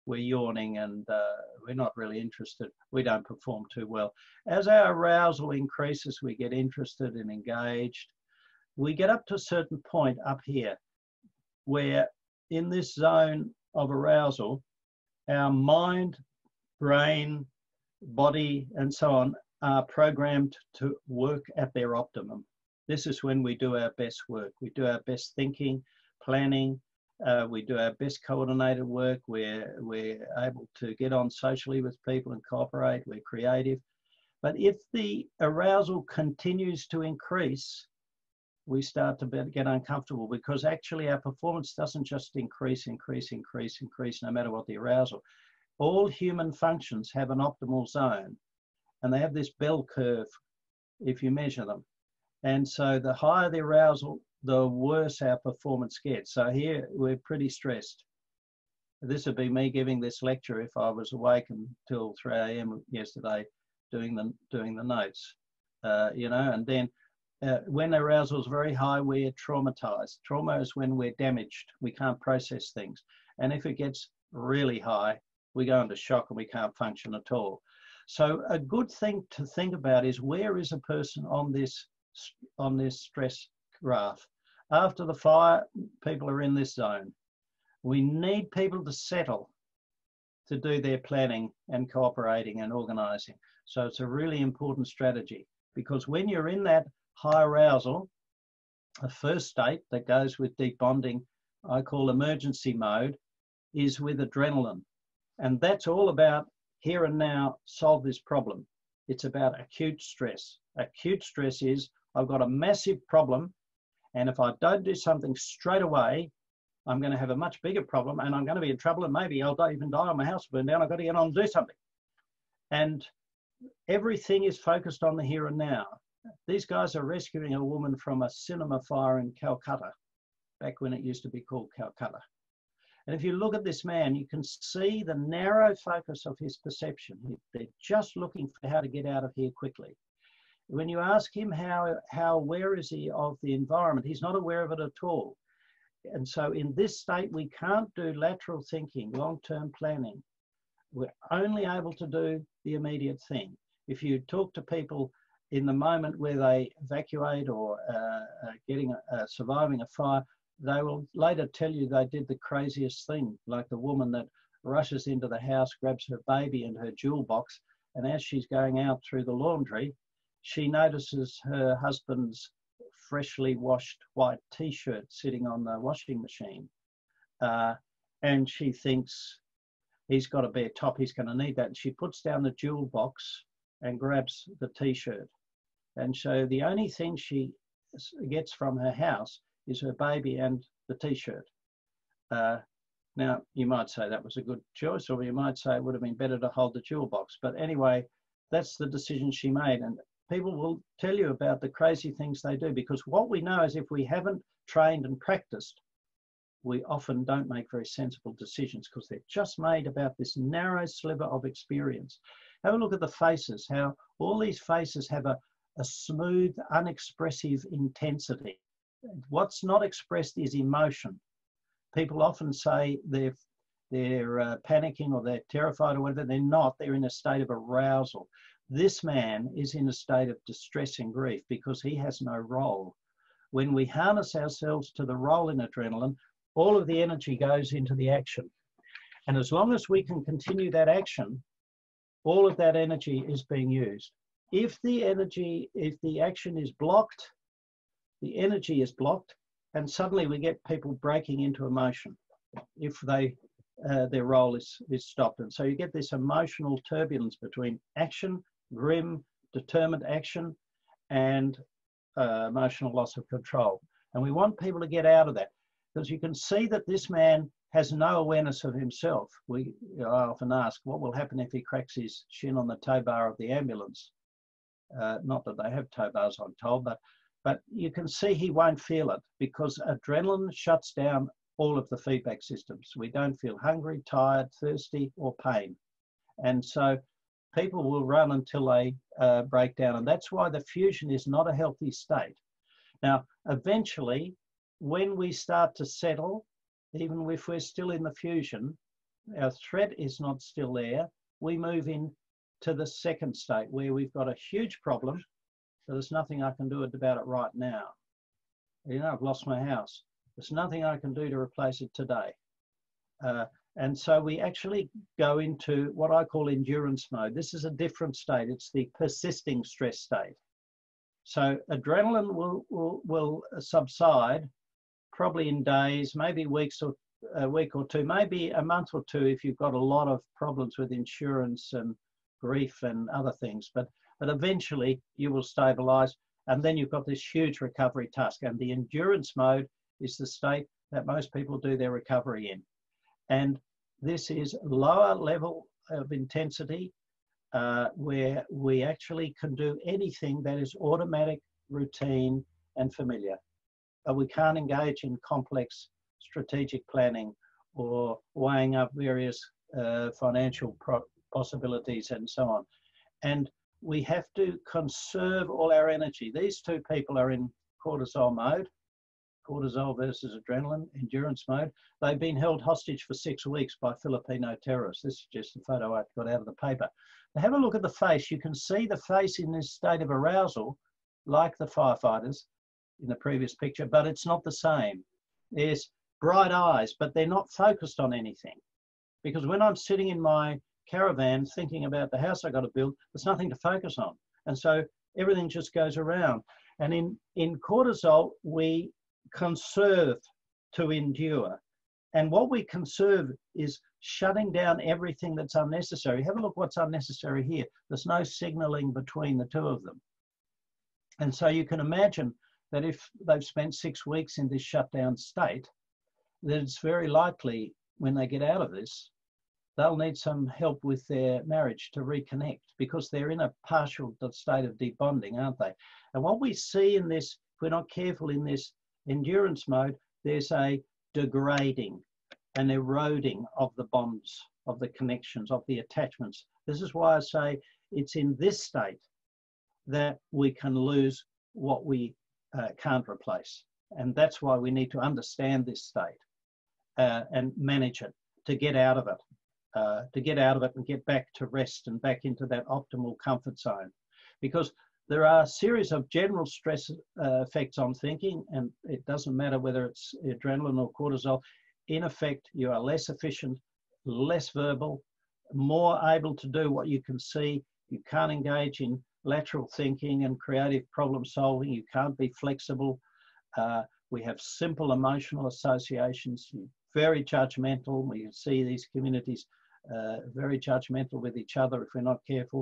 we're yawning and uh, we're not really interested, we don't perform too well. As our arousal increases, we get interested and engaged. We get up to a certain point up here where in this zone of arousal, our mind, brain, body and so on are programmed to work at their optimum. This is when we do our best work. We do our best thinking, planning, uh, we do our best coordinated work. We're, we're able to get on socially with people and cooperate. We're creative. But if the arousal continues to increase, we start to get uncomfortable because actually our performance doesn't just increase, increase, increase, increase, no matter what the arousal. All human functions have an optimal zone and they have this bell curve if you measure them. And so the higher the arousal, the worse our performance gets. So here we're pretty stressed. This would be me giving this lecture if I was awake until three A M yesterday doing the, doing the notes, uh, you know, and then uh, when arousal is very high, we're traumatized. Trauma is when we're damaged. We can't process things. And if it gets really high, we go into shock and we can't function at all. So a good thing to think about is where is a person on this, on this stress graph? After the fire, people are in this zone. We need people to settle to do their planning and cooperating and organising. So it's a really important strategy because when you're in that high arousal, a first state that goes with deep bonding, I call emergency mode, is with adrenaline. And that's all about here and now, solve this problem. It's about acute stress. Acute stress is, I've got a massive problem, and if I don't do something straight away, I'm going to have a much bigger problem, and I'm going to be in trouble, and maybe I'll even die or my house will burn down. I've got to get on and do something. And everything is focused on the here and now. These guys are rescuing a woman from a cinema fire in Calcutta, back when it used to be called Calcutta. And if you look at this man, you can see the narrow focus of his perception. They're just looking for how to get out of here quickly. When you ask him how, how aware is he of the environment, he's not aware of it at all. And so in this state, we can't do lateral thinking, long-term planning. We're only able to do the immediate thing. If you talk to people in the moment where they evacuate or uh, getting a, uh, surviving a fire, they will later tell you they did the craziest thing, like the woman that rushes into the house, grabs her baby and her jewel box, and as she's going out through the laundry, she notices her husband's freshly washed white T-shirt sitting on the washing machine. Uh, and she thinks, he's got a bare top, he's going to need that. And she puts down the jewel box and grabs the T-shirt. And so the only thing she gets from her house is her baby and the T-shirt. Uh, now, you might say that was a good choice, or you might say it would have been better to hold the jewel box. But anyway, that's the decision she made. And people will tell you about the crazy things they do, because what we know is if we haven't trained and practiced, we often don't make very sensible decisions because they're just made about this narrow sliver of experience. Have a look at the faces, how all these faces have a, a smooth, unexpressive intensity. What's not expressed is emotion. People often say they're, they're uh, panicking or they're terrified or whatever. They're not. They're in a state of arousal. This man is in a state of distress and grief because he has no role. When we harness ourselves to the role in adrenaline, all of the energy goes into the action. And as long as we can continue that action, all of that energy is being used. If the energy, if the action is blocked, the energy is blocked, and suddenly we get people breaking into emotion if they, uh, their role is, is stopped. And so you get this emotional turbulence between action, grim, determined action, and uh, emotional loss of control. And we want people to get out of that, because you can see that this man has no awareness of himself. We, I often ask, what will happen if he cracks his shin on the tow bar of the ambulance? Uh, not that they have tow bars, I'm told, but But you can see he won't feel it because adrenaline shuts down all of the feedback systems. We don't feel hungry, tired, thirsty, or pain. And so people will run until they uh, break down. And that's why the fusion is not a healthy state. Now, eventually, when we start to settle, even if we're still in the fusion, our threat is not still there. We move in to the second state where we've got a huge problem. So there's nothing I can do about it right now. You know, I've lost my house. There's nothing I can do to replace it today. Uh, and so we actually go into what I call endurance mode. This is a different state. It's the persisting stress state. So adrenaline will, will, will subside probably in days, maybe weeks or a week or two, maybe a month or two if you've got a lot of problems with insurance and grief and other things. But But eventually you will stabilize, and then you've got this huge recovery task. And the endurance mode is the state that most people do their recovery in. And this is lower level of intensity uh, where we actually can do anything that is automatic, routine, and familiar. Uh, we can't engage in complex strategic planning or weighing up various uh, financial pro- possibilities and so on. And we have to conserve all our energy. These two people are in cortisol mode, cortisol versus adrenaline, endurance mode. They've been held hostage for six weeks by Filipino terrorists. This is just a photo I got out of the paper. Now have a look at the face. You can see the face in this state of arousal, like the firefighters in the previous picture, but it's not the same. There's bright eyes, but they're not focused on anything. Because when I'm sitting in my caravan thinking about the house I got to build, there's nothing to focus on, and so everything just goes around. And in in cortisol we conserve to endure, And what we conserve is shutting down everything that's unnecessary. Have a look what's unnecessary here. There's no signalling between the two of them. And so you can imagine that if they've spent six weeks in this shutdown state, that it's very likely when they get out of this, they'll need some help with their marriage to reconnect, because they're in a partial state of debonding, aren't they? And what we see in this, if we're not careful in this endurance mode, there's a degrading and eroding of the bonds, of the connections, of the attachments. This is why I say it's in this state that we can lose what we uh, can't replace. And that's why we need to understand this state uh, and manage it to get out of it. Uh, to get out of it and get back to rest and back into that optimal comfort zone. Because there are a series of general stress uh, effects on thinking, and it doesn't matter whether it's adrenaline or cortisol. In effect, you are less efficient, less verbal, more able to do what you can see. You can't engage in lateral thinking and creative problem solving. You can't be flexible. Uh, we have simple emotional associations. You're very judgmental. We see these communities Uh, very judgmental with each other if we're not careful.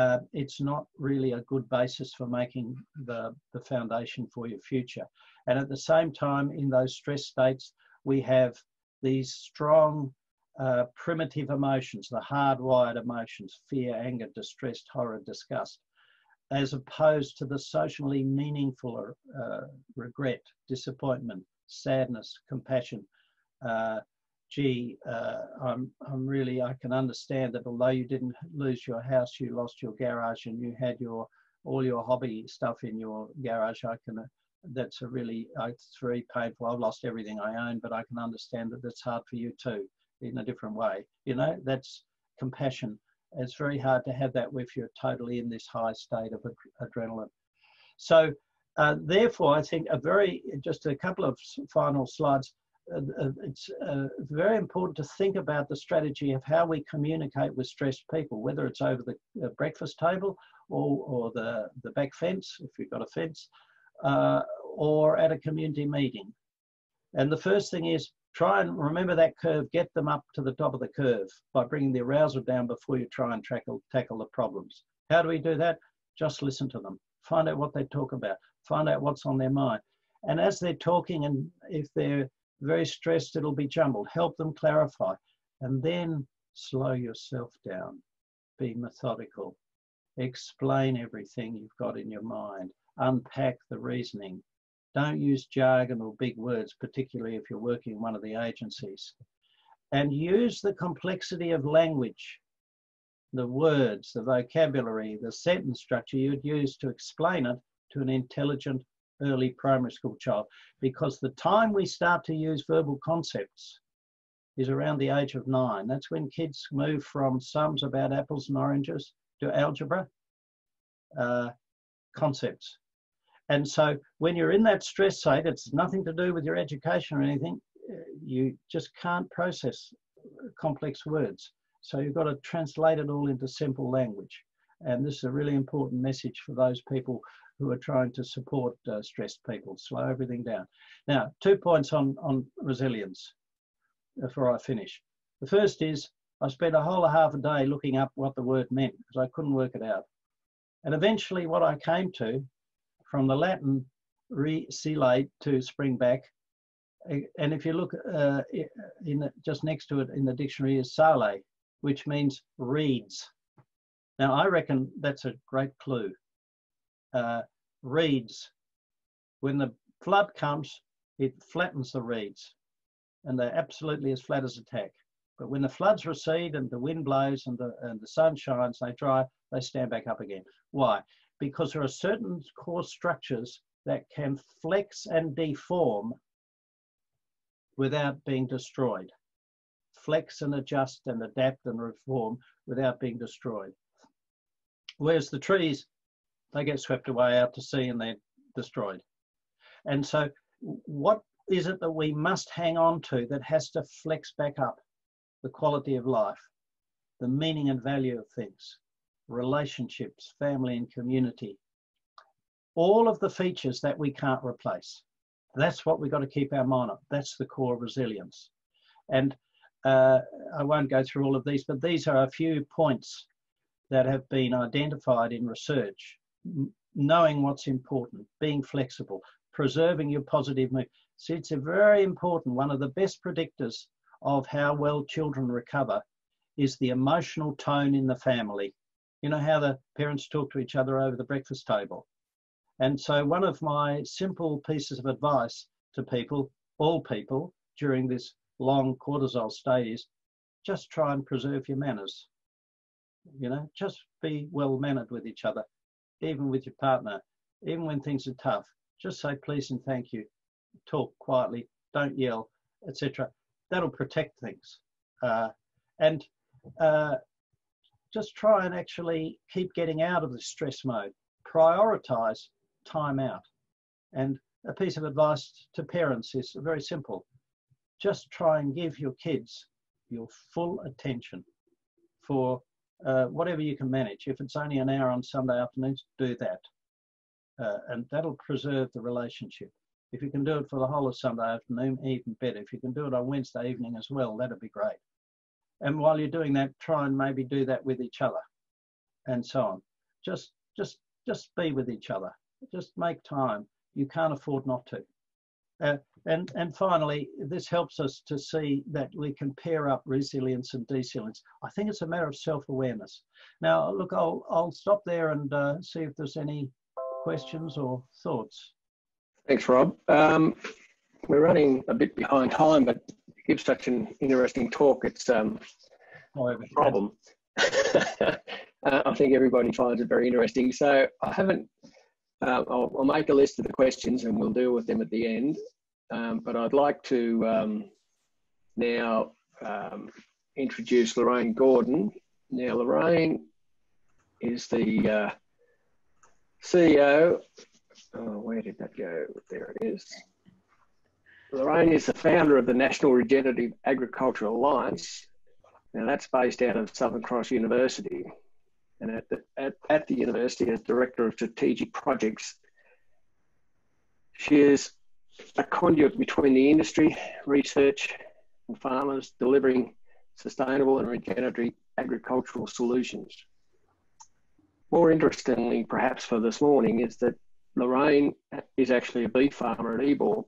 Uh, it's not really a good basis for making the, the foundation for your future. And at the same time, in those stress states, we have these strong uh, primitive emotions, the hardwired emotions, fear, anger, distress, horror, disgust, as opposed to the socially meaningful uh, regret, disappointment, sadness, compassion, uh, Gee, uh, I'm, I'm really, I can understand that although you didn't lose your house, you lost your garage and you had your, all your hobby stuff in your garage. I can, that's a really, it's very painful. I've lost everything I own, but I can understand that that's hard for you too, in a different way. You know, that's compassion. It's very hard to have that if you're totally in this high state of adrenaline. So uh, therefore, I think a very, just a couple of final slides. Uh, it's uh, very important to think about the strategy of how we communicate with stressed people, whether it's over the uh, breakfast table or, or the, the back fence, if you've got a fence, uh, or at a community meeting. And the first thing is try and remember that curve, get them up to the top of the curve by bringing the arousal down before you try and tackle, tackle the problems. How do we do that? Just listen to them. Find out what they talk about. Find out what's on their mind. And as they're talking, and if they're very stressed, it'll be jumbled. Help them clarify, and then slow yourself down. Be methodical. Explain everything you've got in your mind. Unpack the reasoning. Don't use jargon or big words, particularly if you're working in one of the agencies. And use the complexity of language, the words, the vocabulary, the sentence structure you'd use to explain it to an intelligent early primary school child, because the time we start to use verbal concepts is around the age of nine. That's when kids move from sums about apples and oranges to algebra uh, concepts. And so when you're in that stress state, it's nothing to do with your education or anything. You just can't process complex words. So you've got to translate it all into simple language. And this is a really important message for those people who are trying to support uh, stressed people. Slow everything down. Now, two points on, on resilience before I finish. The first is I spent a whole half a day looking up what the word meant because I couldn't work it out. And eventually what I came to from the Latin resilate, to spring back. And if you look uh, in the, just next to it in the dictionary is sale, which means reeds. Now, I reckon that's a great clue. Uh, reeds. When the flood comes, it flattens the reeds, and they're absolutely as flat as a tack. But when the floods recede and the wind blows and the, and the sun shines, they dry, they stand back up again. Why? Because there are certain core structures that can flex and deform without being destroyed. Flex and adjust and adapt and reform without being destroyed. Whereas the trees, they get swept away out to sea and they're destroyed. And so what is it that we must hang on to that has to flex back up? The quality of life, the meaning and value of things, relationships, family and community, all of the features that we can't replace. That's what we've got to keep our mind on. That's the core of resilience. And uh, I won't go through all of these, but these are a few points that have been identified in research. Knowing what's important, being flexible, preserving your positive mood. So it's a very important, one of the best predictors of how well children recover is the emotional tone in the family. You know how the parents talk to each other over the breakfast table. And so one of my simple pieces of advice to people, all people, during this long cortisol state is just try and preserve your manners. You know, just be well-mannered with each other, even with your partner, even when things are tough. Just say please and thank you. Talk quietly, don't yell, et cetera. That'll protect things. Uh, and uh, just try and actually keep getting out of the stress mode. Prioritise time out. And a piece of advice to parents is very simple. Just try and give your kids your full attention for uh, whatever you can manage. If it's only an hour on Sunday afternoons, do that. Uh, and that'll preserve the relationship. If you can do it for the whole of Sunday afternoon, even better. If you can do it on Wednesday evening as well, that'd be great. And while you're doing that, try and maybe do that with each other and so on. Just, just, just be with each other. Just make time. You can't afford not to. Uh, and, and finally, this helps us to see that we can pair up resilience and desilience. I think it's a matter of self-awareness. Now, look, I'll, I'll stop there and uh, see if there's any questions or thoughts. Thanks, Rob. Um, we're running a bit behind time, but you give such an interesting talk. It's um, a problem. uh, I think everybody finds it very interesting. So I haven't, uh, I'll, I'll make a list of the questions and we'll deal with them at the end. Um, but I'd like to um, now um, introduce Lorraine Gordon. Now, Lorraine is the uh, C E O. Oh, where did that go? There it is. Lorraine is the founder of the National Regenerative Agricultural Alliance. Now that's based out of Southern Cross University. And at the, at, at the university as Director of Strategic Projects, she is a conduit between the industry, research and farmers, delivering sustainable and regenerative agricultural solutions. More interestingly, perhaps for this morning, is that Lorraine is actually a beef farmer at Ebor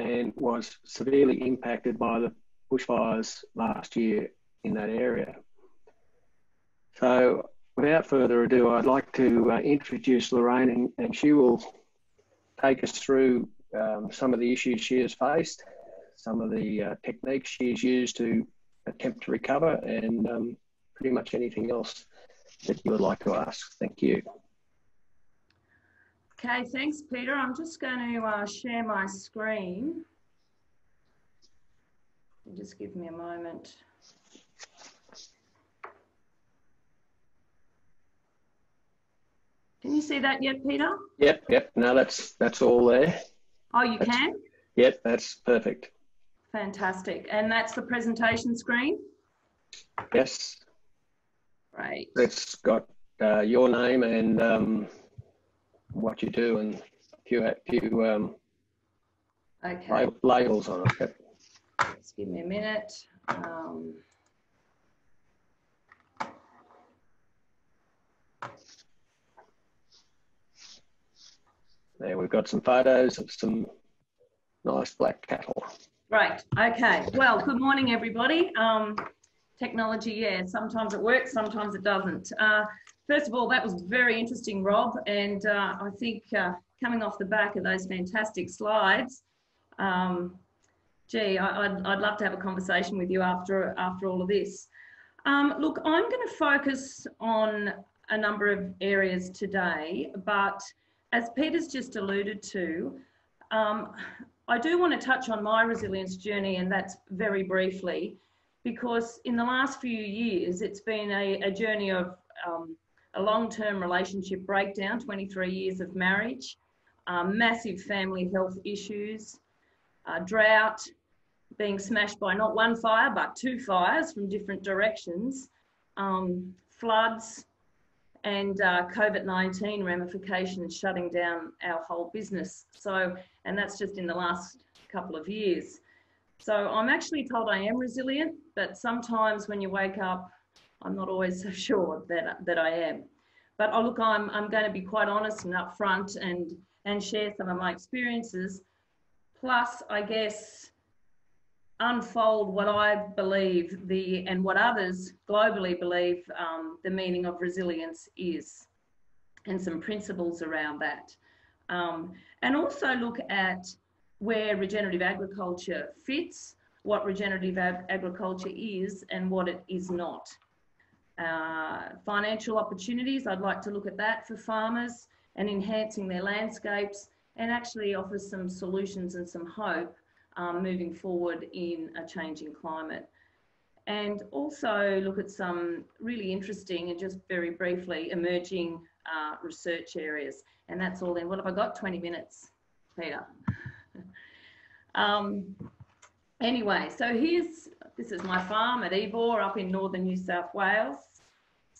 and was severely impacted by the bushfires last year in that area. So without further ado, I'd like to uh, introduce Lorraine, and, and she will take us through um, some of the issues she has faced, some of the uh, techniques she has used to attempt to recover, and um, pretty much anything else that you would like to ask. Thank you. Okay, thanks, Peter. I'm just going to uh, share my screen. Just give me a moment. Can you see that yet, Peter? Yep, yep. No, that's that's all there. Oh, you that's, can? Yep, that's perfect. Fantastic. And that's the presentation screen? Yes. Great. It's got uh, your name and um, what you do and a few, few um, okay. labels on it. Just give me a minute. Um, there, we've got some photos of some nice black cattle. Right, okay. Well, good morning, everybody. Um, technology, yeah, sometimes it works, sometimes it doesn't. Uh, First of all, that was very interesting, Rob, and uh, I think uh, coming off the back of those fantastic slides, um, gee, I, I'd, I'd love to have a conversation with you after, after all of this. Um, look, I'm going to focus on a number of areas today, but as Peter's just alluded to, um, I do want to touch on my resilience journey, and that's very briefly, because in the last few years, it's been a, a journey of um, a long-term relationship breakdown, twenty-three years of marriage, um, massive family health issues, uh, drought, being smashed by not one fire but two fires from different directions, um, floods, and uh, COVID nineteen ramifications shutting down our whole business. So, and that's just in the last couple of years. So I'm actually told I am resilient, but sometimes when you wake up, I'm not always so sure that, that I am. But oh, look, I'm, I'm going to be quite honest and upfront and, and share some of my experiences, plus, I guess, unfold what I believe the and what others globally believe um, the meaning of resilience is, and some principles around that. Um, and also look at where regenerative agriculture fits, what regenerative ag agriculture is and what it is not. Uh, financial opportunities, I'd like to look at that for farmers and enhancing their landscapes, and actually offer some solutions and some hope Um, moving forward in a changing climate. And also look at some really interesting and just very briefly emerging uh, research areas. And that's all then. What have I got? twenty minutes, Peter. um, anyway, so here's, this is my farm at Ebor up in northern New South Wales.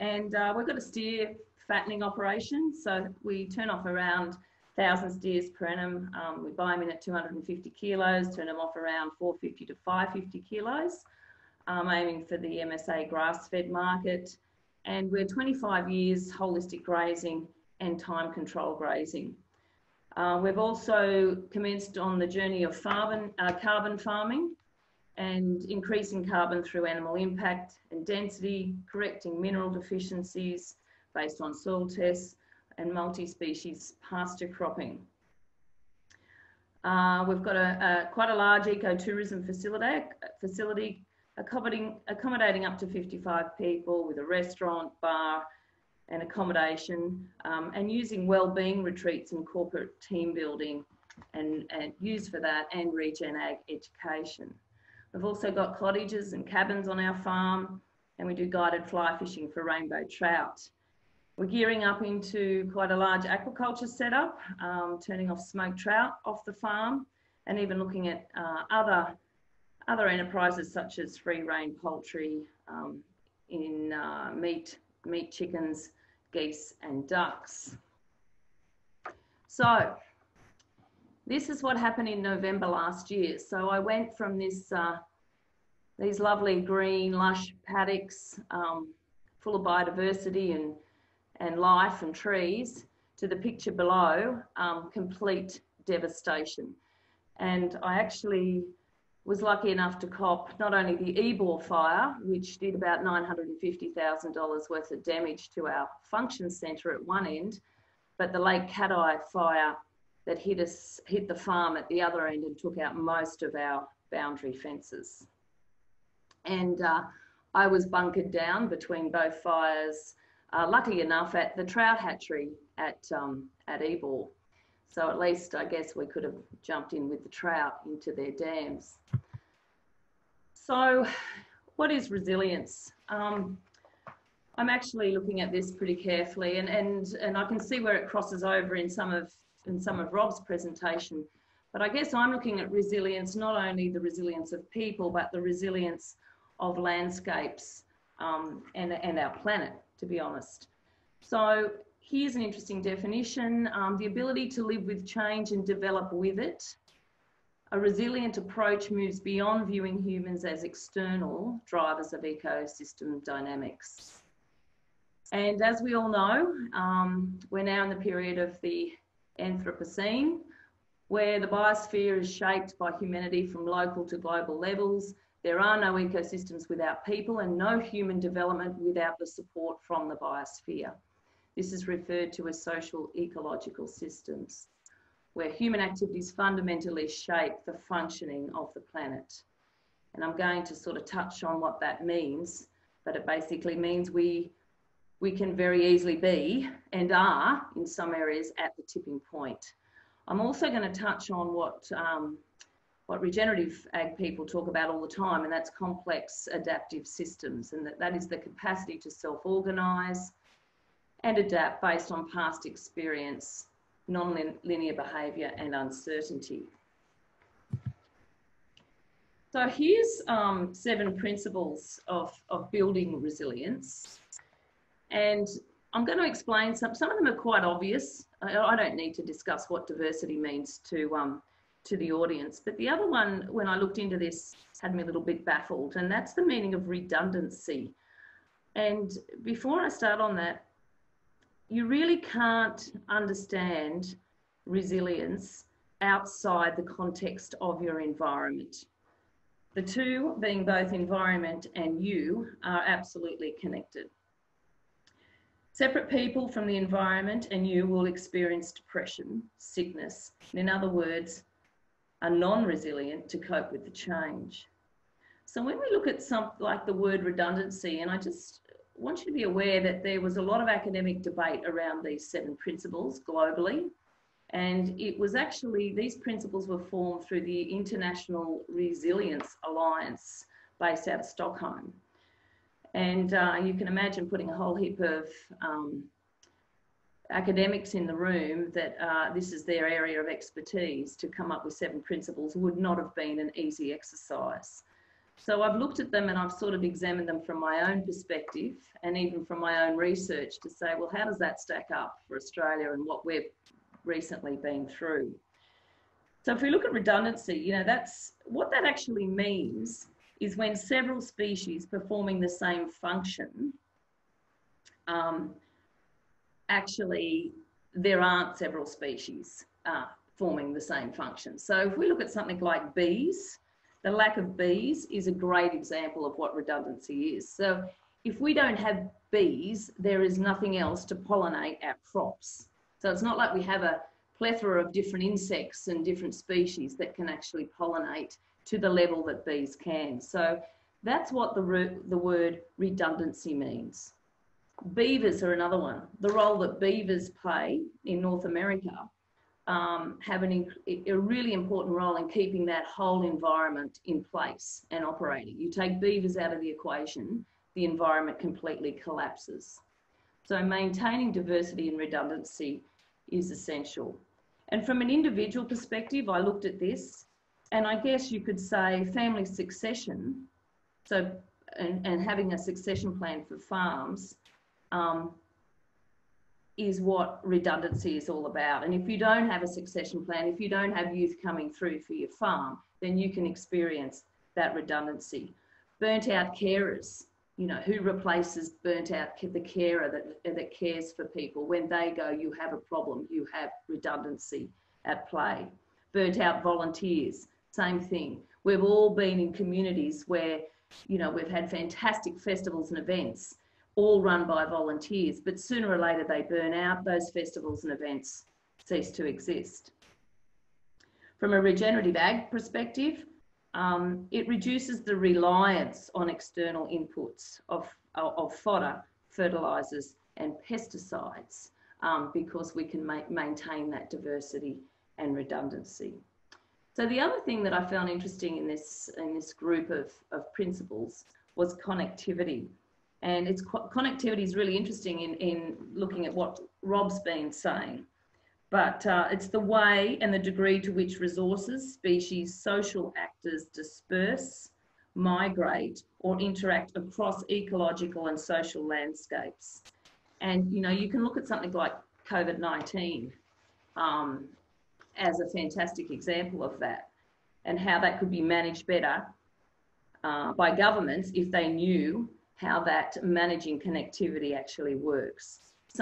And uh, we've got a steer fattening operation. So we turn off around one thousand steers per annum. Um, we buy them in at two hundred and fifty kilos, turn them off around four fifty to five fifty kilos. I'm um, aiming for the M S A grass-fed market. And we're twenty-five years holistic grazing and time control grazing. Uh, we've also commenced on the journey of farm, uh, carbon farming and increasing carbon through animal impact and density, correcting mineral deficiencies based on soil tests, and multi-species pasture cropping. Uh, we've got a, a, quite a large ecotourism facility, facility accommodating, accommodating up to fifty-five people with a restaurant, bar and accommodation, um, and using wellbeing retreats and corporate team building and, and used for that, and regen ag education. We've also got cottages and cabins on our farm, and we do guided fly fishing for rainbow trout. We're gearing up into quite a large aquaculture setup, um, turning off smoked trout off the farm, and even looking at uh, other, other enterprises such as free-range poultry, um, in uh, meat, meat chickens, geese and ducks. So this is what happened in November last year. So I went from this, uh, these lovely green lush paddocks um, full of biodiversity and and life and trees to the picture below, um, complete devastation. And I actually was lucky enough to cop not only the Ebor fire, which did about nine hundred and fifty thousand dollars worth of damage to our function centre at one end, but the Lake Cadai fire that hit us, hit the farm at the other end and took out most of our boundary fences. And uh, I was bunkered down between both fires, Uh, luckily enough, at the trout hatchery at, um, at Ebor. So at least I guess we could have jumped in with the trout into their dams. So what is resilience? Um, I'm actually looking at this pretty carefully, and, and, and I can see where it crosses over in some, of, in some of Rob's presentation. But I guess I'm looking at resilience, not only the resilience of people, but the resilience of landscapes um, and, and our planet, to be honest. So here's an interesting definition, um, the ability to live with change and develop with it. A resilient approach moves beyond viewing humans as external drivers of ecosystem dynamics. And as we all know, um, we're now in the period of the Anthropocene, where the biosphere is shaped by humanity from local to global levels. There are no ecosystems without people and no human development without the support from the biosphere. This is referred to as social ecological systems, where human activities fundamentally shape the functioning of the planet. And I'm going to sort of touch on what that means, but it basically means we, we can very easily be, and are in some areas, at the tipping point. I'm also going to touch on what um, what regenerative ag people talk about all the time, and that's complex adaptive systems, and that, that is the capacity to self-organise and adapt based on past experience, non-linear behaviour and uncertainty. So here's um, seven principles of, of building resilience, and I'm going to explain some. Some of them are quite obvious. I, I don't need to discuss what diversity means to um, to the audience. But the other one, when I looked into this, had me a little bit baffled, and that's the meaning of redundancy. And before I start on that, you really can't understand resilience outside the context of your environment. The two, being both environment and you, are absolutely connected. Separate people from the environment and you will experience depression, sickness, and in other words, are non-resilient to cope with the change. So when we look at something like the word redundancy, and I just want you to be aware that there was a lot of academic debate around these seven principles globally. And it was actually, these principles were formed through the International Resilience Alliance based out of Stockholm. And uh, you can imagine putting a whole heap of um, academics in the room that uh, this is their area of expertise, to come up with seven principles would not have been an easy exercise. So I've looked at them and I've sort of examined them from my own perspective and even from my own research to say, well, how does that stack up for Australia and what we're recently been through. So if we look at redundancy, you know, that's what that actually means is when several species performing the same function, um, actually there aren't several species uh, forming the same function. So if we look at something like bees, the lack of bees is a great example of what redundancy is. So if we don't have bees, there is nothing else to pollinate our crops. So it's not like we have a plethora of different insects and different species that can actually pollinate to the level that bees can. So that's what the, the word redundancy means. Beavers are another one. The role that beavers play in North America um, have an, a really important role in keeping that whole environment in place and operating. You take beavers out of the equation, the environment completely collapses. So maintaining diversity and redundancy is essential. And from an individual perspective, I looked at this, and I guess you could say family succession, so and, and having a succession plan for farms um, is what redundancy is all about. And if you don't have a succession plan, if you don't have youth coming through for your farm, then you can experience that redundancy. Burnt out carers, you know, who replaces burnt out the carer that, that cares for people. When they go, you have a problem, you have redundancy at play. Burnt out volunteers, same thing. We've all been in communities where, you know, we've had fantastic festivals and events, all run by volunteers, but sooner or later they burn out, those festivals and events cease to exist. From a regenerative ag perspective, Um, it reduces the reliance on external inputs of, of fodder, fertilisers and pesticides um, because we can ma maintain that diversity and redundancy. So the other thing that I found interesting in this, in this group of, of principles was connectivity. And it's co connectivity is really interesting in, in looking at what Rob's been saying. But uh, it's the way and the degree to which resources, species, social actors disperse, migrate, or interact across ecological and social landscapes. And, you know, you can look at something like COVID nineteen um, as a fantastic example of that and how that could be managed better uh, by governments if they knew how that managing connectivity actually works.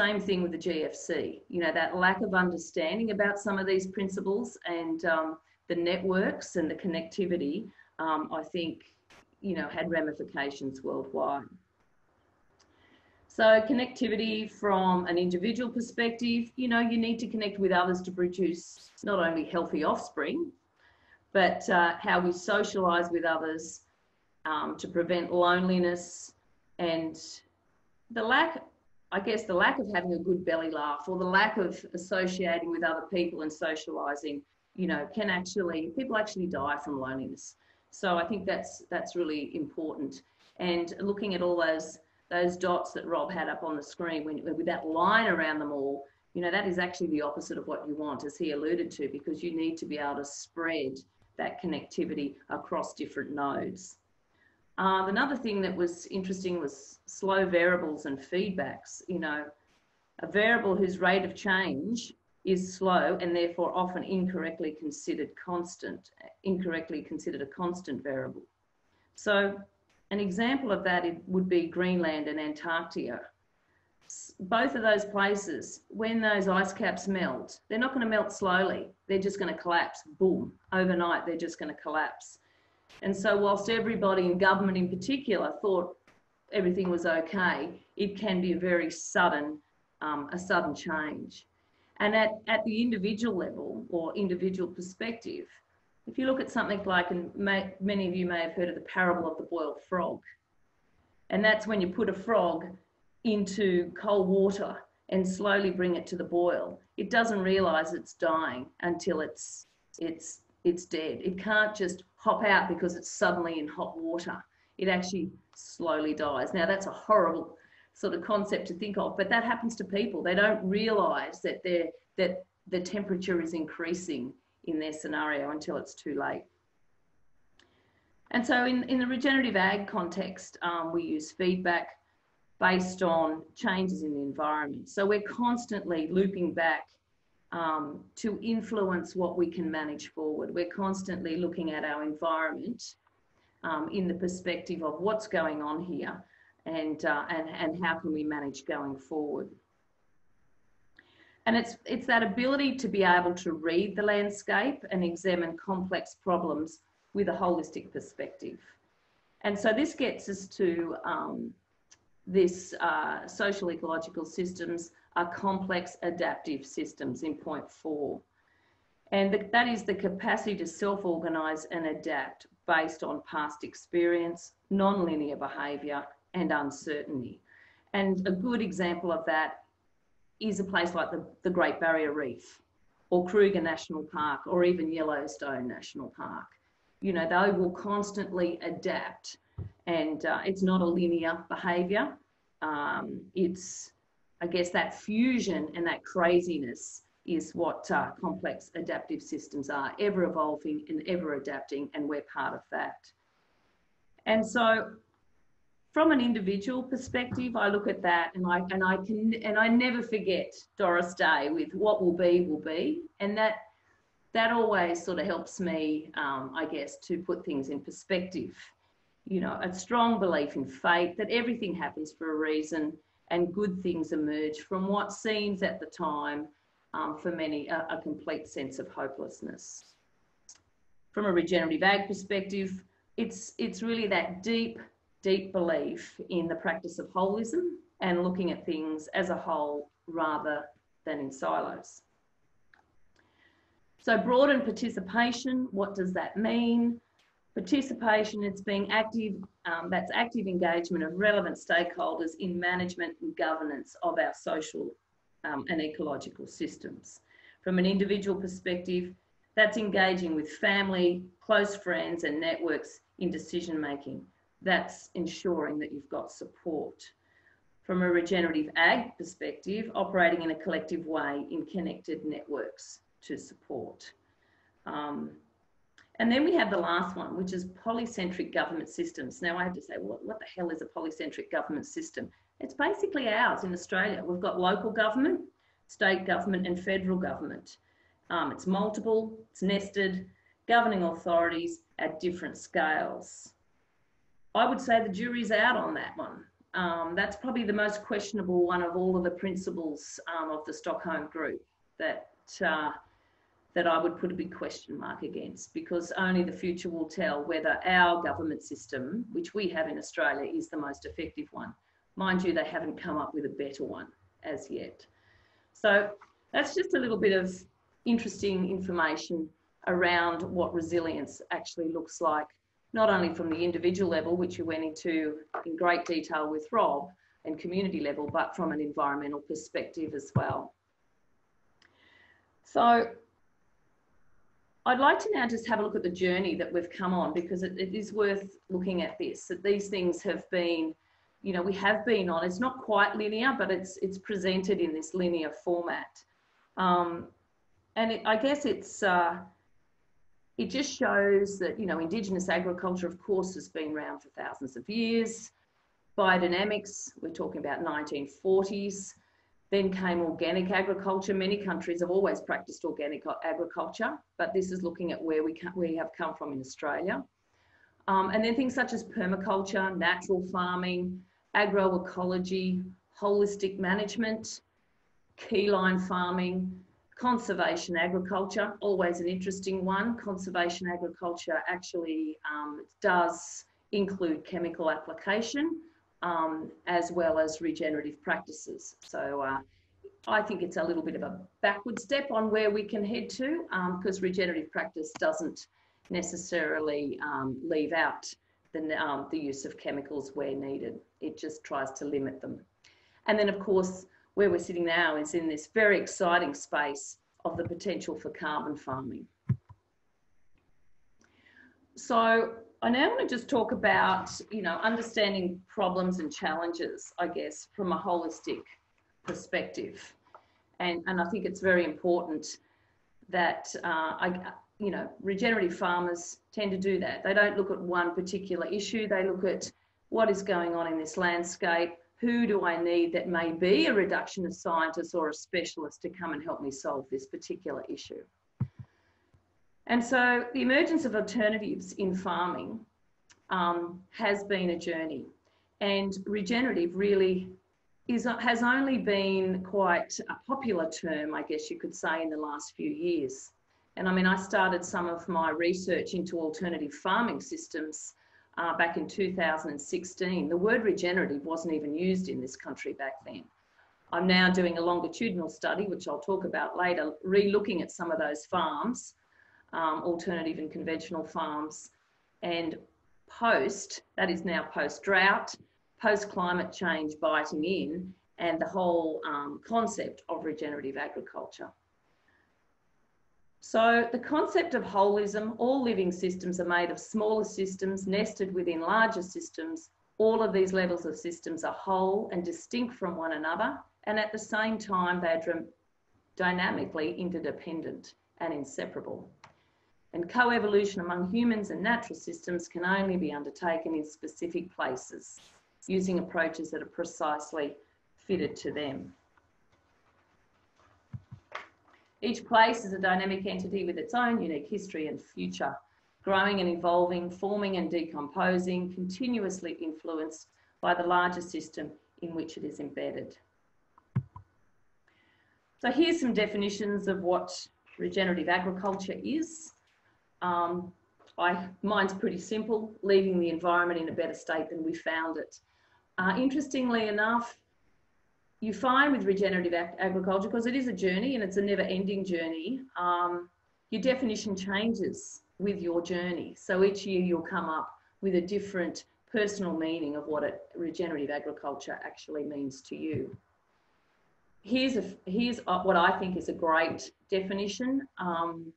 Same thing with the G F C, you know, that lack of understanding about some of these principles and um, the networks and the connectivity, um, I think, you know, had ramifications worldwide. So connectivity from an individual perspective, you know, you need to connect with others to produce not only healthy offspring, but uh, how we socialise with others um, to prevent loneliness and the lack of I guess the lack of having a good belly laugh or the lack of associating with other people and socialising, you know, can actually, people actually die from loneliness. So I think that's, that's really important. And looking at all those, those dots that Rob had up on the screen when, with that line around them all, you know, that is actually the opposite of what you want, as he alluded to, because you need to be able to spread that connectivity across different nodes. Um, another thing that was interesting was slow variables and feedbacks. You know, a variable whose rate of change is slow and therefore often incorrectly considered constant, incorrectly considered a constant variable. So an example of that would be Greenland and Antarctica. Both of those places, when those ice caps melt, they're not going to melt slowly. They're just going to collapse, boom, overnight, they're just going to collapse. And so whilst everybody in government in particular thought everything was okay, it can be a very sudden, um, a sudden change. And at, at the individual level or individual perspective, if you look at something like, and may, many of you may have heard of the parable of the boiled frog. And that's when you put a frog into cold water and slowly bring it to the boil. It doesn't realise it's dying until it's, it's, it's dead. It can't just hop out because it's suddenly in hot water. It actually slowly dies. Now that's a horrible sort of concept to think of, but that happens to people. They don't realise that, that the temperature is increasing in their scenario until it's too late. And so in, in the regenerative ag context, um, we use feedback based on changes in the environment. So we're constantly looping back um, to influence what we can manage forward. We're constantly looking at our environment um, in the perspective of what's going on here and, uh, and, and how can we manage going forward. And it's, it's that ability to be able to read the landscape and examine complex problems with a holistic perspective. And so this gets us to um, this uh, social ecological systems are complex adaptive systems in point four. And the, that is the capacity to self-organise and adapt based on past experience, non-linear behaviour and uncertainty. And a good example of that is a place like the, the Great Barrier Reef or Kruger National Park or even Yellowstone National Park. You know, they will constantly adapt and uh, it's not a linear behaviour. Um, it's, I guess, that fusion and that craziness is what uh, complex adaptive systems are, ever evolving and ever adapting, and we're part of that. And so from an individual perspective, I look at that and I, and I can, and I never forget Doris Day with what will be, will be. And that, that always sort of helps me, um, I guess, to put things in perspective. You know, a strong belief in fate that everything happens for a reason and good things emerge from what seems at the time, um, for many, a, a complete sense of hopelessness. From a regenerative ag perspective, it's, it's really that deep, deep belief in the practice of holism and looking at things as a whole rather than in silos. So broaden participation, what does that mean? Participation, it's being active, um, that's active engagement of relevant stakeholders in management and governance of our social um, and ecological systems. From an individual perspective, that's engaging with family, close friends and networks in decision making. That's ensuring that you've got support. From a regenerative ag perspective, operating in a collective way in connected networks to support. Um, and then we have the last one, which is polycentric government systems. Now I have to say, well, what the hell is a polycentric government system? It's basically ours in Australia. We've got local government, state government and federal government. Um, it's multiple, it's nested, governing authorities at different scales. I would say the jury's out on that one. Um, that's probably the most questionable one of all of the principles um, of the Stockholm group that, uh, that I would put a big question mark against, because only the future will tell whether our government system, which we have in Australia, is the most effective one. Mind you, they haven't come up with a better one as yet. So that's just a little bit of interesting information around what resilience actually looks like, not only from the individual level, which you went into in great detail with Rob, and community level, but from an environmental perspective as well. So I'd like to now just have a look at the journey that we've come on, because it, it is worth looking at this, that these things have been, you know, we have been on, it's not quite linear, but it's, it's presented in this linear format. Um, and it, I guess it's, uh, it just shows that, you know, Indigenous agriculture, of course, has been around for thousands of years. Biodynamics, we're talking about nineteen forties. Then came organic agriculture. Many countries have always practiced organic agriculture, but this is looking at where we, we have come from in Australia. Um, and then things such as permaculture, natural farming, agroecology, holistic management, keyline farming, conservation agriculture, always an interesting one. Conservation agriculture actually um, does include chemical application, Um, as well as regenerative practices. So uh, I think it's a little bit of a backward step on where we can head to, because um, regenerative practice doesn't necessarily um, leave out the, um, the use of chemicals where needed. It just tries to limit them. And then of course, where we're sitting now is in this very exciting space of the potential for carbon farming. So I now want to just talk about, you know, understanding problems and challenges, I guess, from a holistic perspective. And, and I think it's very important that, uh, I, you know, regenerative farmers tend to do that. They don't look at one particular issue. They look at what is going on in this landscape. Who do I need that may be a reductionist scientist or a specialist to come and help me solve this particular issue? And so the emergence of alternatives in farming um, has been a journey, and regenerative really is, has only been quite a popular term, I guess you could say, in the last few years. And I mean, I started some of my research into alternative farming systems uh, back in two thousand sixteen. The word regenerative wasn't even used in this country back then. I'm now doing a longitudinal study, which I'll talk about later, re-looking at some of those farms, Um, alternative and conventional farms, and post, that is now post-drought, post-climate change biting in, and the whole um, concept of regenerative agriculture. So the concept of holism, all living systems are made of smaller systems nested within larger systems. All of these levels of systems are whole and distinct from one another, and at the same time they are dynamically interdependent and inseparable. And co-evolution among humans and natural systems can only be undertaken in specific places, using approaches that are precisely fitted to them. Each place is a dynamic entity with its own unique history and future, growing and evolving, forming and decomposing, continuously influenced by the larger system in which it is embedded. So here's some definitions of what regenerative agriculture is. Um, I, mine's pretty simple, leaving the environment in a better state than we found it. Uh, interestingly enough, you find with regenerative ag agriculture, because it is a journey and it's a never ending journey, um, your definition changes with your journey. So each year you'll come up with a different personal meaning of what a regenerative agriculture actually means to you. Here's, a, here's a, what I think is a great definition. Um,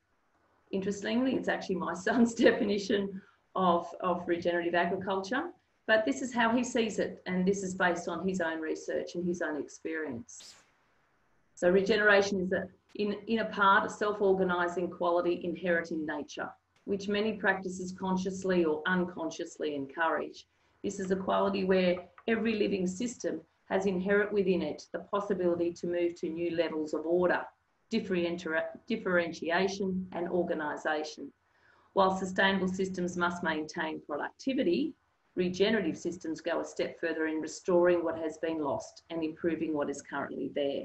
Interestingly, it's actually my son's definition of, of regenerative agriculture, but this is how he sees it, and this is based on his own research and his own experience. So regeneration is, a, in, in a part, a self-organising quality inherent in nature, which many practices consciously or unconsciously encourage. This is a quality where every living system has inherent within it the possibility to move to new levels of order, differentiation and organisation. While sustainable systems must maintain productivity, regenerative systems go a step further in restoring what has been lost and improving what is currently there.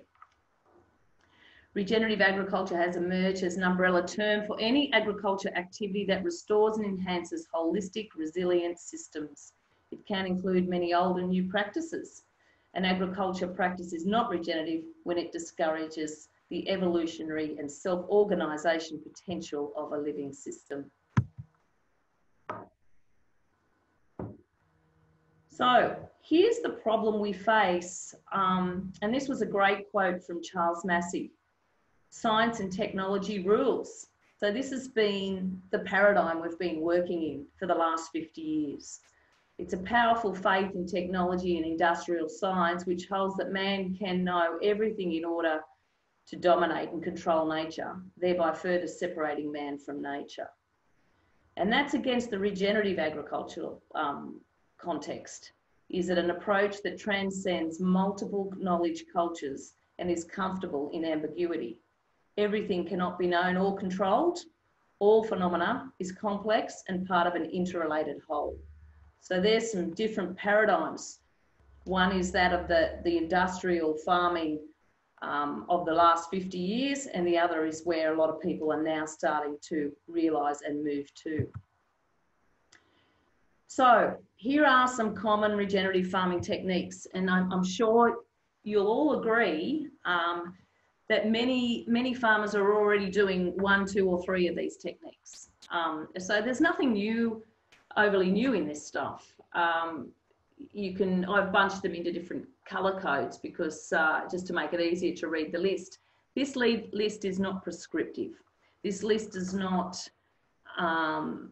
Regenerative agriculture has emerged as an umbrella term for any agriculture activity that restores and enhances holistic, resilient systems. It can include many old and new practices. An agriculture practice is not regenerative when it discourages the evolutionary and self-organisation potential of a living system. So here's the problem we face, um, and this was a great quote from Charles Massey, science and technology rules. So this has been the paradigm we've been working in for the last fifty years. It's a powerful faith in technology and industrial science which holds that man can know everything in order to dominate and control nature, thereby further separating man from nature. And that's against the regenerative agricultural um, context, is it an approach that transcends multiple knowledge cultures and is comfortable in ambiguity. Everything cannot be known or controlled. All phenomena is complex and part of an interrelated whole. So there's some different paradigms. One is that of the, the industrial farming um, of the last fifty years, and the other is where a lot of people are now starting to realise and move to. So here are some common regenerative farming techniques, and I'm, I'm sure you'll all agree um, that many, many farmers are already doing one, two or three of these techniques. Um, so there's nothing new, overly new in this stuff. Um, you can, I've bunched them into different colour codes because uh, just to make it easier to read the list. This lead list is not prescriptive. This list is not um,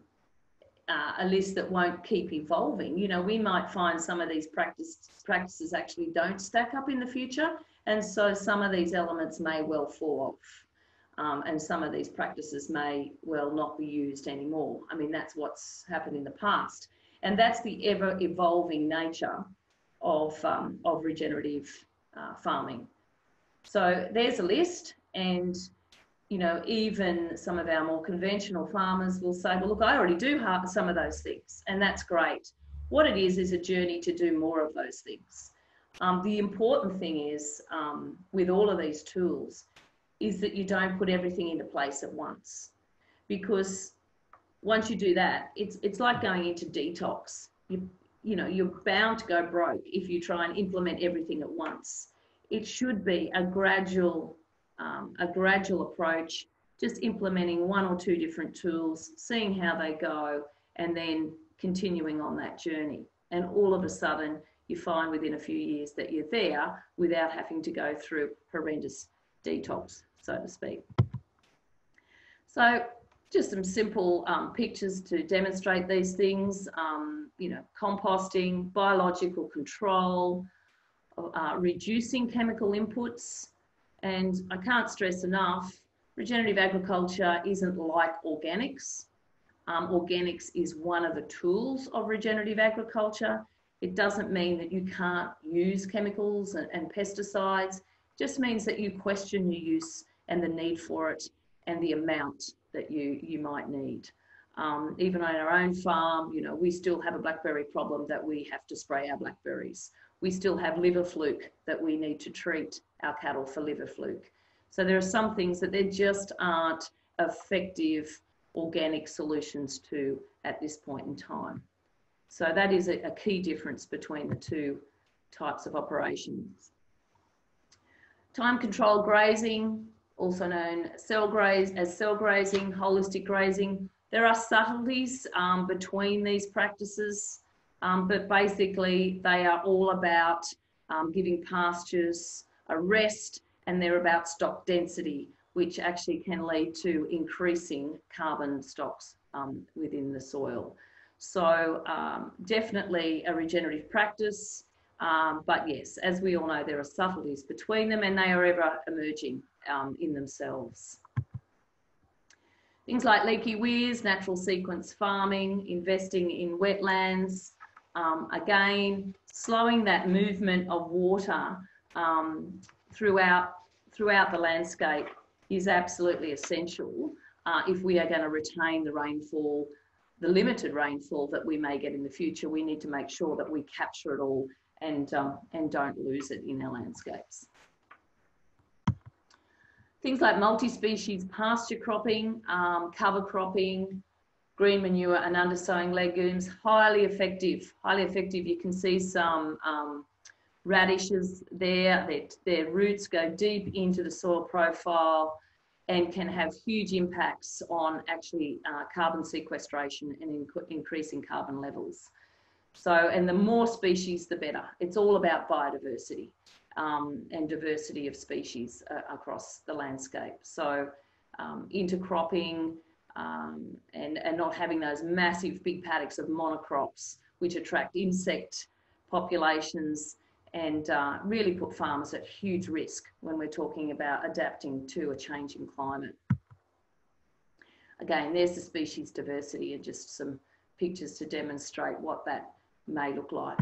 uh, a list that won't keep evolving. You know, we might find some of these practice, practices actually don't stack up in the future. And so some of these elements may well fall off, um, and some of these practices may well not be used anymore. I mean, that's what's happened in the past. And that's the ever-evolving nature of, um, of regenerative uh, farming. So there's a list, and, you know, even some of our more conventional farmers will say, well, look, I already do some of those things, and that's great. What it is is a journey to do more of those things. Um, the important thing is, um, with all of these tools, is that you don't put everything into place at once, because once you do that, it's it's like going into detox. You you know you're bound to go broke if you try and implement everything at once. It should be a gradual um, a gradual approach, just implementing one or two different tools, seeing how they go, and then continuing on that journey. And all of a sudden, you find within a few years that you're there without having to go through horrendous detox, so to speak. So just some simple um, pictures to demonstrate these things, um, you know, composting, biological control, uh, reducing chemical inputs. And I can't stress enough, regenerative agriculture isn't like organics. Um, organics is one of the tools of regenerative agriculture. It doesn't mean that you can't use chemicals and, and pesticides. It just means that you question your use and the need for it and the amount that you, you might need. Um, even on our own farm, you know, we still have a blackberry problem that we have to spray our blackberries. We still have liver fluke that we need to treat our cattle for liver fluke. So there are some things that there just aren't effective organic solutions to at this point in time. So that is a key difference between the two types of operations. Time controlled grazing, also known cell graze, as cell grazing, holistic grazing. There are subtleties um, between these practices, um, but basically they are all about um, giving pastures a rest, and they're about stock density, which actually can lead to increasing carbon stocks um, within the soil. So um, definitely a regenerative practice, um, but yes, as we all know, there are subtleties between them, and they are ever emerging um, in themselves. Things like leaky weirs, natural sequence farming, investing in wetlands, um, again, slowing that movement of water um, throughout, throughout the landscape is absolutely essential uh, if we are going to retain the rainfall, the limited rainfall that we may get in the future. We need to make sure that we capture it all and, um, and don't lose it in our landscapes. Things like multi-species pasture cropping, um, cover cropping, green manure and undersowing legumes, highly effective, highly effective. You can see some um, radishes there. Their, their roots go deep into the soil profile and can have huge impacts on actually uh, carbon sequestration and in increasing carbon levels. So, and the more species, the better. It's all about biodiversity um, and diversity of species uh, across the landscape. So um, intercropping um, and, and not having those massive big paddocks of monocrops, which attract insect populations and uh, really put farmers at huge risk when we're talking about adapting to a changing climate. Again, there's the species diversity and just some pictures to demonstrate what that may look like.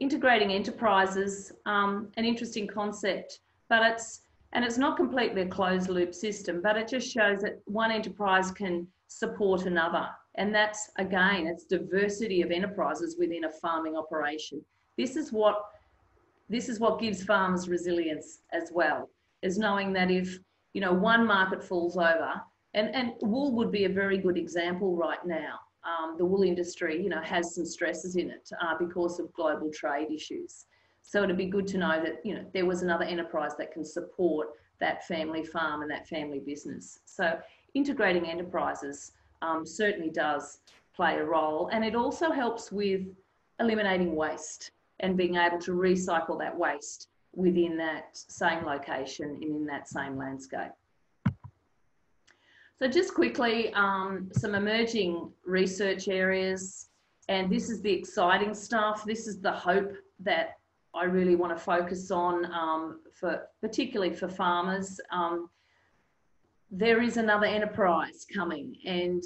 integrating enterprises, um, an interesting concept, but it's, and it's not completely a closed loop system, but it just shows that one enterprise can support another. And that's, again, it's diversity of enterprises within a farming operation. This is what, this is what gives farmers resilience as well, is knowing that if, you know, one market falls over, and, and wool would be a very good example right now. Um, the wool industry, you know, has some stresses in it uh, because of global trade issues. So it'd be good to know that, you know, there was another enterprise that can support that family farm and that family business. So integrating enterprises um, certainly does play a role, and it also helps with eliminating waste and being able to recycle that waste within that same location and in that same landscape. So just quickly, um, some emerging research areas, and this is the exciting stuff. This is the hope that I really want to focus on, um, for, particularly for farmers. Um, there is another enterprise coming, and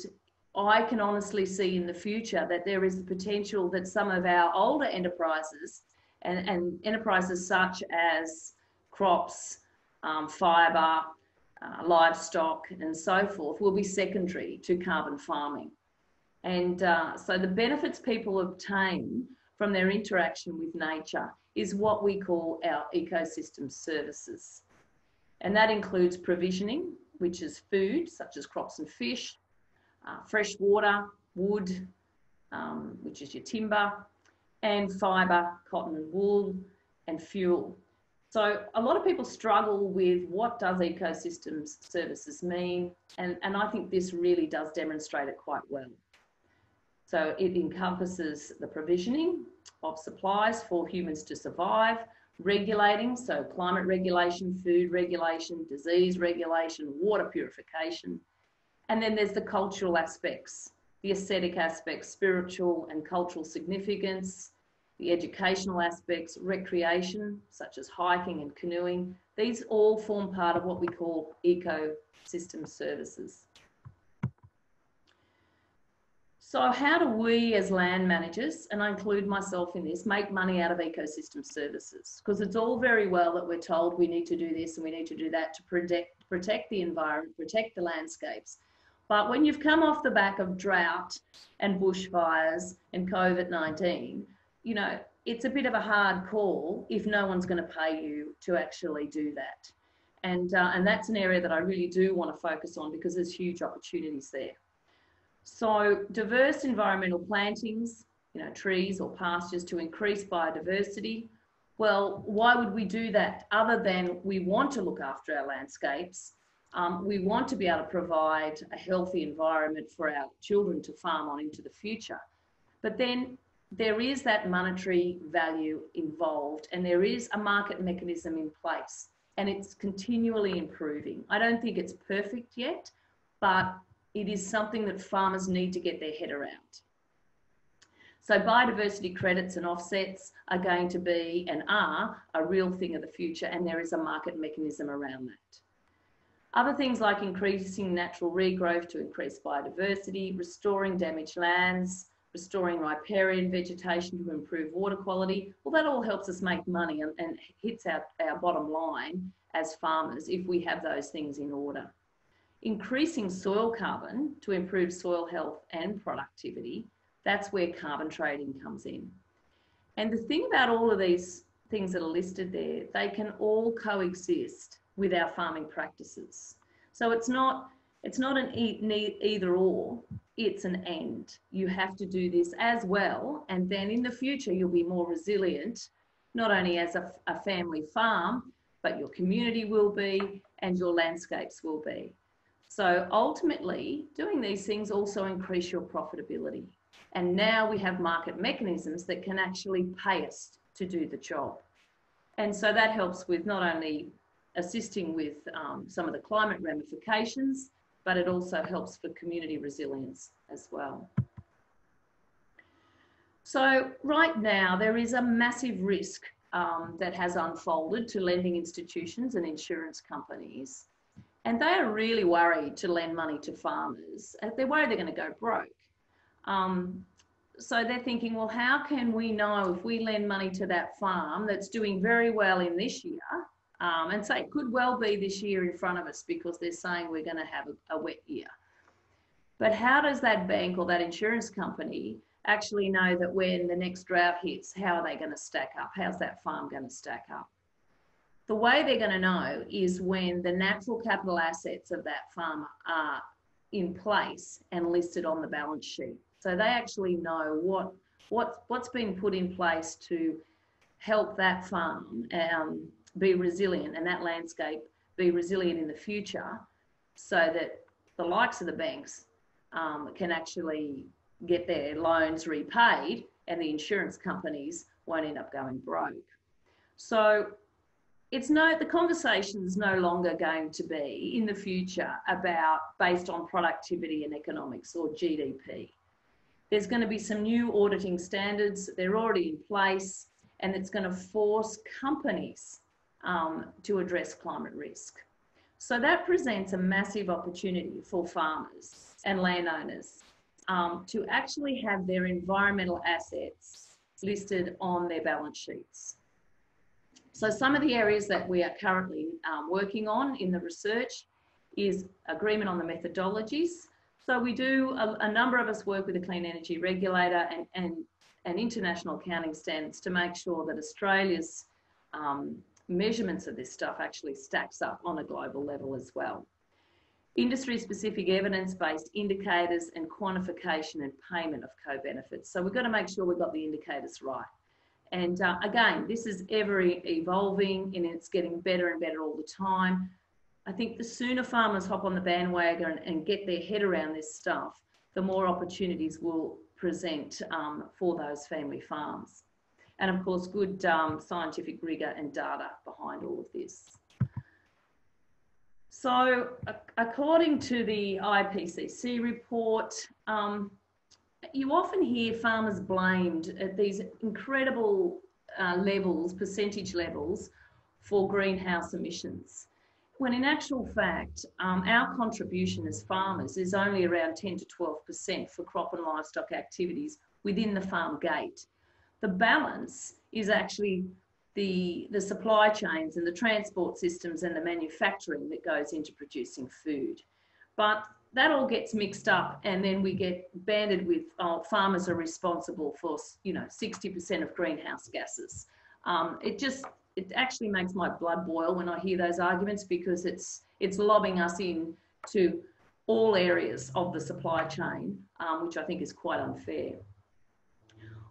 I can honestly see in the future that there is the potential that some of our older enterprises and, and enterprises such as crops, um, fibre, Uh, livestock and so forth will be secondary to carbon farming. And uh, so the benefits people obtain from their interaction with nature is what we call our ecosystem services. And that includes provisioning, which is food, such as crops and fish, uh, fresh water, wood, um, which is your timber, and fibre, cotton and wool, and fuel. So a lot of people struggle with what does ecosystems services mean, and, and I think this really does demonstrate it quite well. So it encompasses the provisioning of supplies for humans to survive, regulating, so climate regulation, food regulation, disease regulation, water purification, and then there's the cultural aspects, the aesthetic aspects, spiritual and cultural significance, the educational aspects, recreation, such as hiking and canoeing. These all form part of what we call ecosystem services. So how do we as land managers, and I include myself in this, make money out of ecosystem services? Because it's all very well that we're told we need to do this and we need to do that to protect, protect the environment, protect the landscapes. But when you've come off the back of drought and bushfires and COVID nineteen, you know, it's a bit of a hard call if no one's going to pay you to actually do that. And, uh, and that's an area that I really do want to focus on because there's huge opportunities there. So diverse environmental plantings, you know, trees or pastures to increase biodiversity. Well, why would we do that other than we want to look after our landscapes? Um, we want to be able to provide a healthy environment for our children to farm on into the future. But then there is that monetary value involved, and there is a market mechanism in place, and it's continually improving. I don't think it's perfect yet, but it is something that farmers need to get their head around. So biodiversity credits and offsets are going to be and are a real thing of the future, and there is a market mechanism around that. Other things like increasing natural regrowth to increase biodiversity, restoring damaged lands, restoring riparian vegetation to improve water quality. Well, that all helps us make money and, and hits our, our bottom line as farmers if we have those things in order. Increasing soil carbon to improve soil health and productivity, that's where carbon trading comes in. And the thing about all of these things that are listed there, they can all coexist with our farming practices. So it's not, it's not an e- either or. It's an end. You have to do this as well, and then in the future you'll be more resilient, not only as a, a family farm, but your community will be and your landscapes will be. So ultimately, doing these things also increase your profitability. And now we have market mechanisms that can actually pay us to do the job. And so that helps with not only assisting with um, some of the climate ramifications, but it also helps for community resilience as well. So right now, there is a massive risk um, that has unfolded to lending institutions and insurance companies. And they are really worried to lend money to farmers. They're worried they're going to go broke. Um, so they're thinking, well, how can we know if we lend money to that farm that's doing very well in this year, um, and say it could well be this year in front of us because they're saying we're going to have a, a wet year. But how does that bank or that insurance company actually know that when the next drought hits, how are they going to stack up? How's that farm going to stack up? The way they're going to know is when the natural capital assets of that farm are in place and listed on the balance sheet. So they actually know what, what, what's been put in place to help that farm um, be resilient, and that landscape be resilient in the future, so that the likes of the banks um, can actually get their loans repaid and the insurance companies won't end up going broke. So it's no, the conversation's no longer going to be in the future about based on productivity and economics or G D P. There's going to be some new auditing standards. They're already in place, and it's going to force companies um, to address climate risk. So that presents a massive opportunity for farmers and landowners um, to actually have their environmental assets listed on their balance sheets. So some of the areas that we are currently um, working on in the research is agreement on the methodologies. So we do, a, a number of us work with the Clean Energy Regulator and, and, and international accounting standards to make sure that Australia's um, measurements of this stuff actually stacks up on a global level as well. Industry-specific evidence-based indicators and quantification and payment of co-benefits. So we've got to make sure we've got the indicators right. And uh, again, this is ever evolving and it's getting better and better all the time. I think the sooner farmers hop on the bandwagon and get their head around this stuff, the more opportunities will present um, for those family farms. And of course, good um, scientific rigour and data behind all of this. So uh, according to the I P C C report, um, you often hear farmers blamed at these incredible uh, levels, percentage levels, for greenhouse emissions. When in actual fact, um, our contribution as farmers is only around ten to twelve percent for crop and livestock activities within the farm gate. The balance is actually the, the supply chains and the transport systems and the manufacturing that goes into producing food. But that all gets mixed up, and then we get banded with oh, farmers are responsible for, you know, sixty percent of greenhouse gases. Um, it just, it actually makes my blood boil when I hear those arguments, because it's, it's lobbing us in to all areas of the supply chain, um, which I think is quite unfair.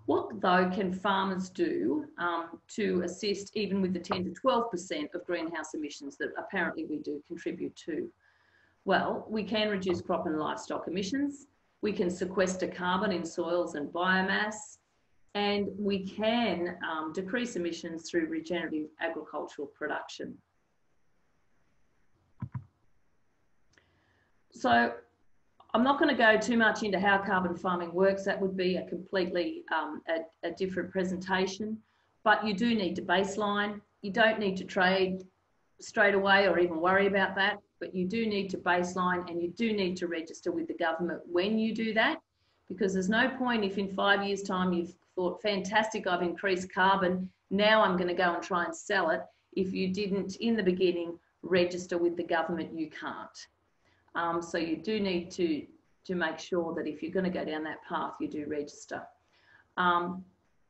What though can farmers do um, to assist even with the ten to twelve percent of greenhouse emissions that apparently we do contribute to? Well, we can reduce crop and livestock emissions, we can sequester carbon in soils and biomass, and we can um, decrease emissions through regenerative agricultural production. So I'm not going to go too much into how carbon farming works. That would be a completely um, a, a different presentation, but you do need to baseline. You don't need to trade straight away or even worry about that, but you do need to baseline, and you do need to register with the government when you do that, because there's no point if in five years time you've thought, fantastic, I've increased carbon, now I'm going to go and try and sell it. If you didn't in the beginning register with the government, you can't. Um, so you do need to, to make sure that if you're going to go down that path, you do register. Um,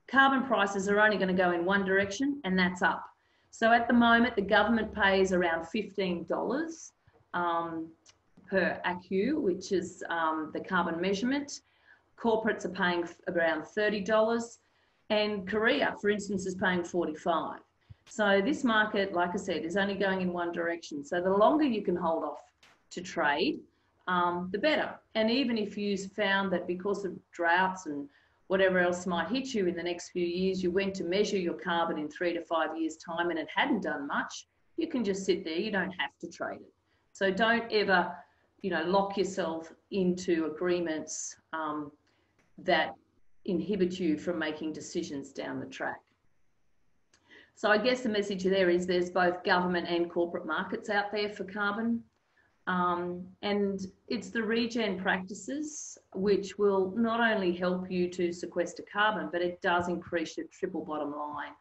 carbon prices are only going to go in one direction, and that's up. So at the moment, the government pays around fifteen dollars um, per A C U, which is um, the carbon measurement. Corporates are paying around thirty dollars, and Korea, for instance, is paying forty-five dollars. So this market, like I said, is only going in one direction. So the longer you can hold off to trade, um, the better. And even if you found that because of droughts and whatever else might hit you in the next few years, you went to measure your carbon in three to five years' time and it hadn't done much, you can just sit there, you don't have to trade it. So don't ever, you know, lock yourself into agreements um, that inhibit you from making decisions down the track. So I guess the message there is there's both government and corporate markets out there for carbon. Um, and it's the regen practices which will not only help you to sequester carbon, but it does increase your triple bottom line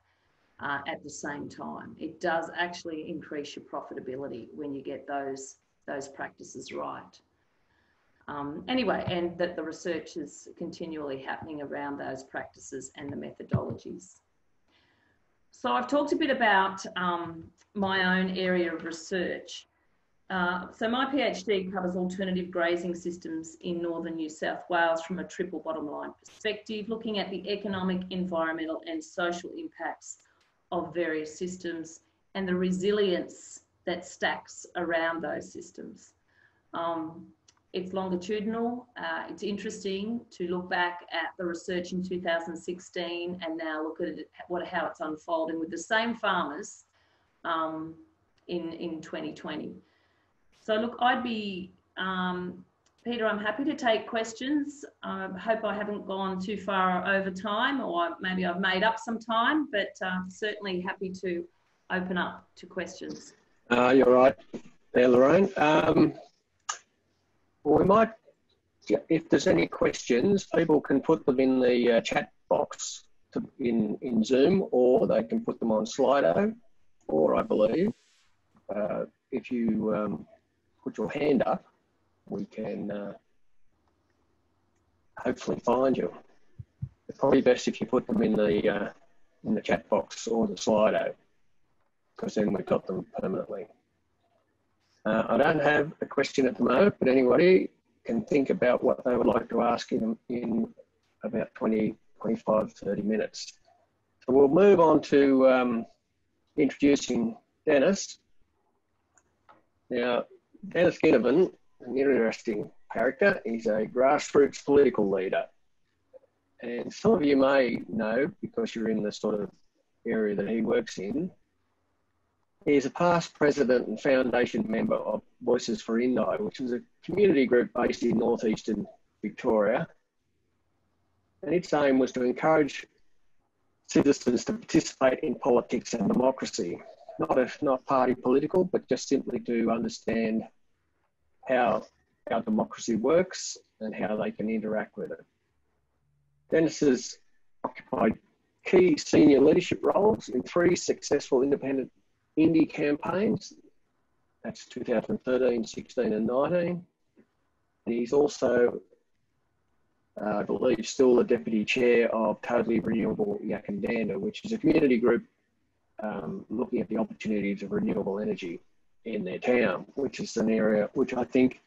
uh, at the same time. It does actually increase your profitability when you get those, those practices right. Um, anyway, and that the research is continually happening around those practices and the methodologies. So I've talked a bit about um, my own area of research. Uh, so my PhD covers alternative grazing systems in northern New South Wales from a triple bottom line perspective, looking at the economic, environmental and social impacts of various systems and the resilience that stacks around those systems. Um, it's longitudinal, uh, it's interesting to look back at the research in two thousand sixteen and now look at it, what, how it's unfolding with the same farmers um, in, in twenty twenty. So look, I'd be, um, Peter, I'm happy to take questions. I hope I haven't gone too far over time, or maybe I've made up some time, but uh, certainly happy to open up to questions. Uh, you're right there, Lorraine. Um, we might, if there's any questions, people can put them in the uh, chat box to, in, in Zoom, or they can put them on Slido, or I believe, uh, if you, um, put your hand up, we can uh, hopefully find you. It's probably best if you put them in the uh, in the chat box or the Slido, because then we've got them permanently. Uh, I don't have a question at the moment, but anybody can think about what they would like to ask in, in about twenty, twenty-five, thirty minutes. So we'll move on to um, introducing Denis. Now, Denis Ginnivan, an interesting character. He's a grassroots political leader. And some of you may know, because you're in the sort of area that he works in, he's a past president and foundation member of Voices for Indi, which is a community group based in northeastern Victoria. And its aim was to encourage citizens to participate in politics and democracy. Not, if not party political, but just simply to understand how our democracy works and how they can interact with it. Denis has occupied key senior leadership roles in three successful independent Indi campaigns. That's two thousand thirteen, sixteen and nineteen. And he's also, uh, I believe, still the deputy chair of Totally Renewable Yackandandah, which is a community group Um, looking at the opportunities of renewable energy in their town, which is an area which I think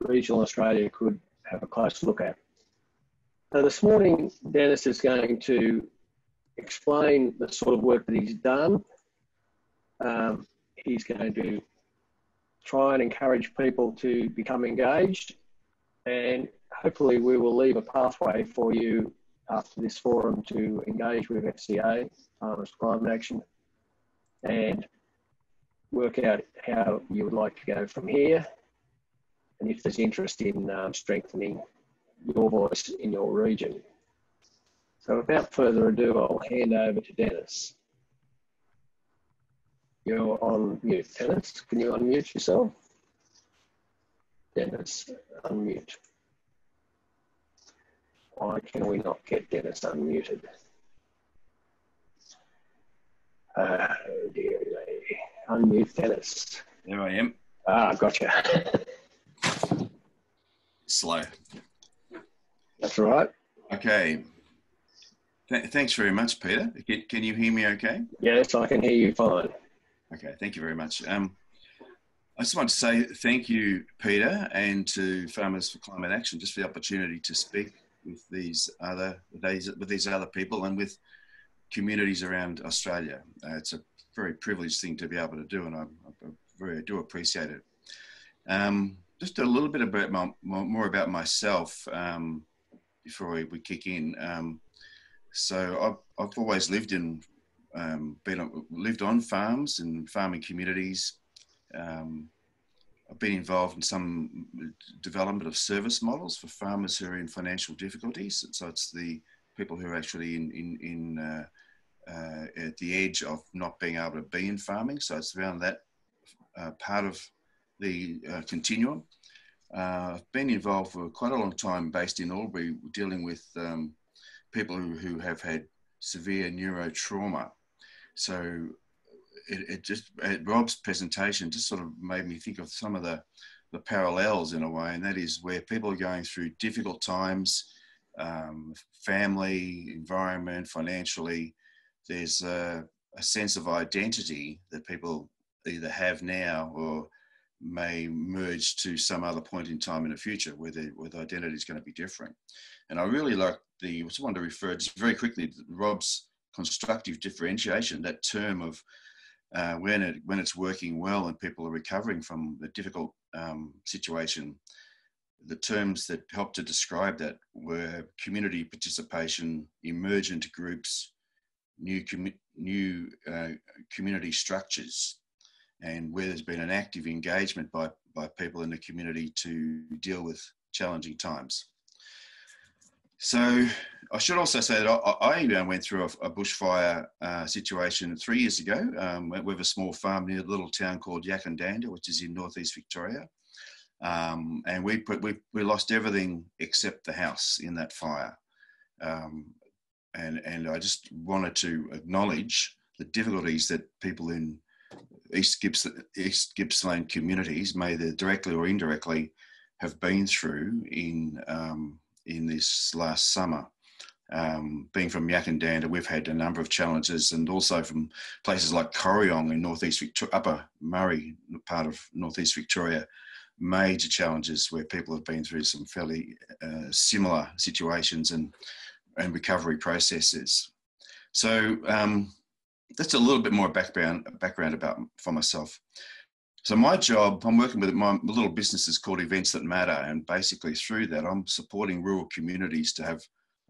regional Australia could have a close look at. Now this morning, Denis is going to explain the sort of work that he's done. Um, he's going to try and encourage people to become engaged, and hopefully we will leave a pathway for you after this forum to engage with F C A, Farmers for Climate Action, and work out how you would like to go from here, and if there's interest in um, strengthening your voice in your region. So without further ado, I'll hand over to Denis. You're on mute, Denis. Can you unmute yourself? Denis, unmute. Why can we not get Denis unmuted? Oh dear, unmute Denis. There I am. Ah, gotcha. Slow. That's all right. Okay. Th thanks very much, Peter. Can, can you hear me okay? Yes, I can hear you fine. Okay, thank you very much. Um, I just want to say thank you, Peter, and to Farmers for Climate Action, just for the opportunity to speak with these other, these, with these other people and with communities around Australia. Uh, it's a very privileged thing to be able to do, and I, I very do appreciate it. Um, just a little bit about my, more about myself um, before we, we kick in. Um, so I've, I've always lived in, um, been on, lived on farms and farming communities. Um, I've been involved in some development of service models for farmers who are in financial difficulties. So it's the people who are actually in, in, in uh, uh, at the edge of not being able to be in farming. So it's around that uh, part of the uh, continuum. Uh, I've been involved for quite a long time based in Albury, dealing with um, people who, who have had severe neurotrauma. So it, it just, it, Rob's presentation just sort of made me think of some of the, the parallels in a way, and that is where people are going through difficult times, um, family, environment, financially. There's a, a sense of identity that people either have now or may merge to some other point in time in the future where the, where the identity is going to be different. And I really like the, I just wanted to refer just very quickly to Rob's constructive differentiation, that term of uh, when, it, when it's working well and people are recovering from a difficult um, situation. The terms that helped to describe that were community participation, emergent groups, new, com new uh, community structures, and where there's been an active engagement by, by people in the community to deal with challenging times. So I should also say that I, I went through a, a bushfire uh, situation three years ago um, with a small farm near a little town called Yackandandah, which is in northeast Victoria. Um, and we, put, we, we lost everything except the house in that fire. Um, and, and I just wanted to acknowledge the difficulties that people in East Gippsland, East Gippsland communities, may they directly or indirectly, have been through in um, in this last summer. Um, being from Yackandandah, we've had a number of challenges, and also from places like Corryong in northeast Victoria, Upper Murray, part of northeast Victoria, major challenges where people have been through some fairly uh, similar situations and and recovery processes. So. Um, That's a little bit more background background about for myself. So my job, I'm working with my little business is called Events That Matter, and basically through that, I'm supporting rural communities to have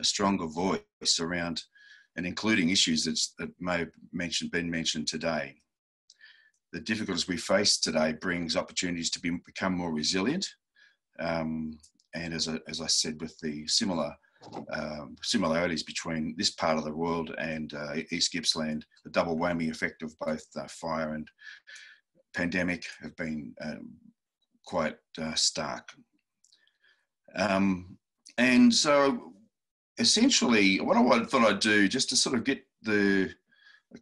a stronger voice around and including issues that's, that may have mentioned, been mentioned today. The difficulties we face today brings opportunities to be, become more resilient, um, and as I, as I said, with the similar. Um, similarities between this part of the world and uh, East Gippsland, the double whammy effect of both uh, fire and pandemic have been um, quite uh, stark. Um, and so essentially what I thought I'd do, just to sort of get the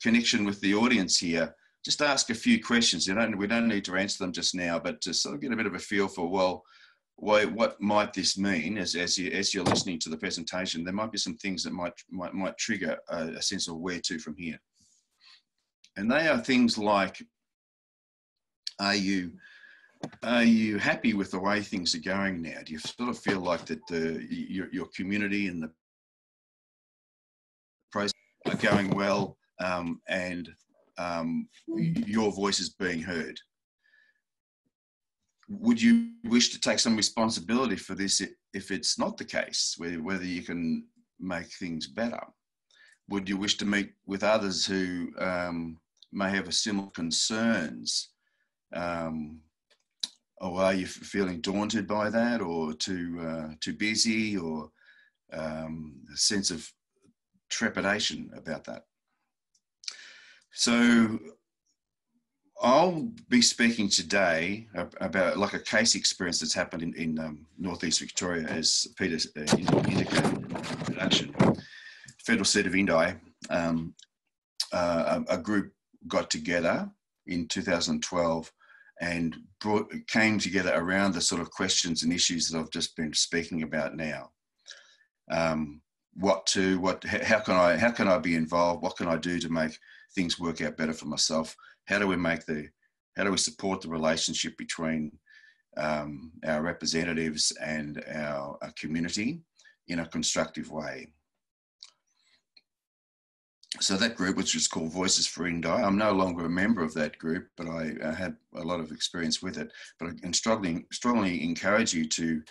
connection with the audience here, just ask a few questions. You don't, we don't need to answer them just now, but to sort of get a bit of a feel for, well, what might this mean as, as, you, as you're listening to the presentation? There might be some things that might, might, might trigger a, a sense of where to from here. And they are things like, are you, are you happy with the way things are going now? Do you sort of feel like that the, your, your community and the process are going well um, and um, your voice is being heard? Would you wish to take some responsibility for this if it's not the case, whether you can make things better? Would you wish to meet with others who um, may have a similar concerns? Um, or are you feeling daunted by that, or too, uh, too busy, or um, a sense of trepidation about that? So, I'll be speaking today about like a case experience that's happened in, in um, northeast Victoria, as Peter uh, indicated in the introduction. Federal seat of Indi, um, uh, a group got together in two thousand twelve and brought, came together around the sort of questions and issues that I've just been speaking about now. Um, what to, what, how can I, how can I be involved? What can I do to make things work out better for myself? How do we make the, how do we support the relationship between um, our representatives and our, our community in a constructive way? So that group, which was called Voices for Indi, I'm no longer a member of that group, but I, I had a lot of experience with it. But I can strongly, strongly encourage you to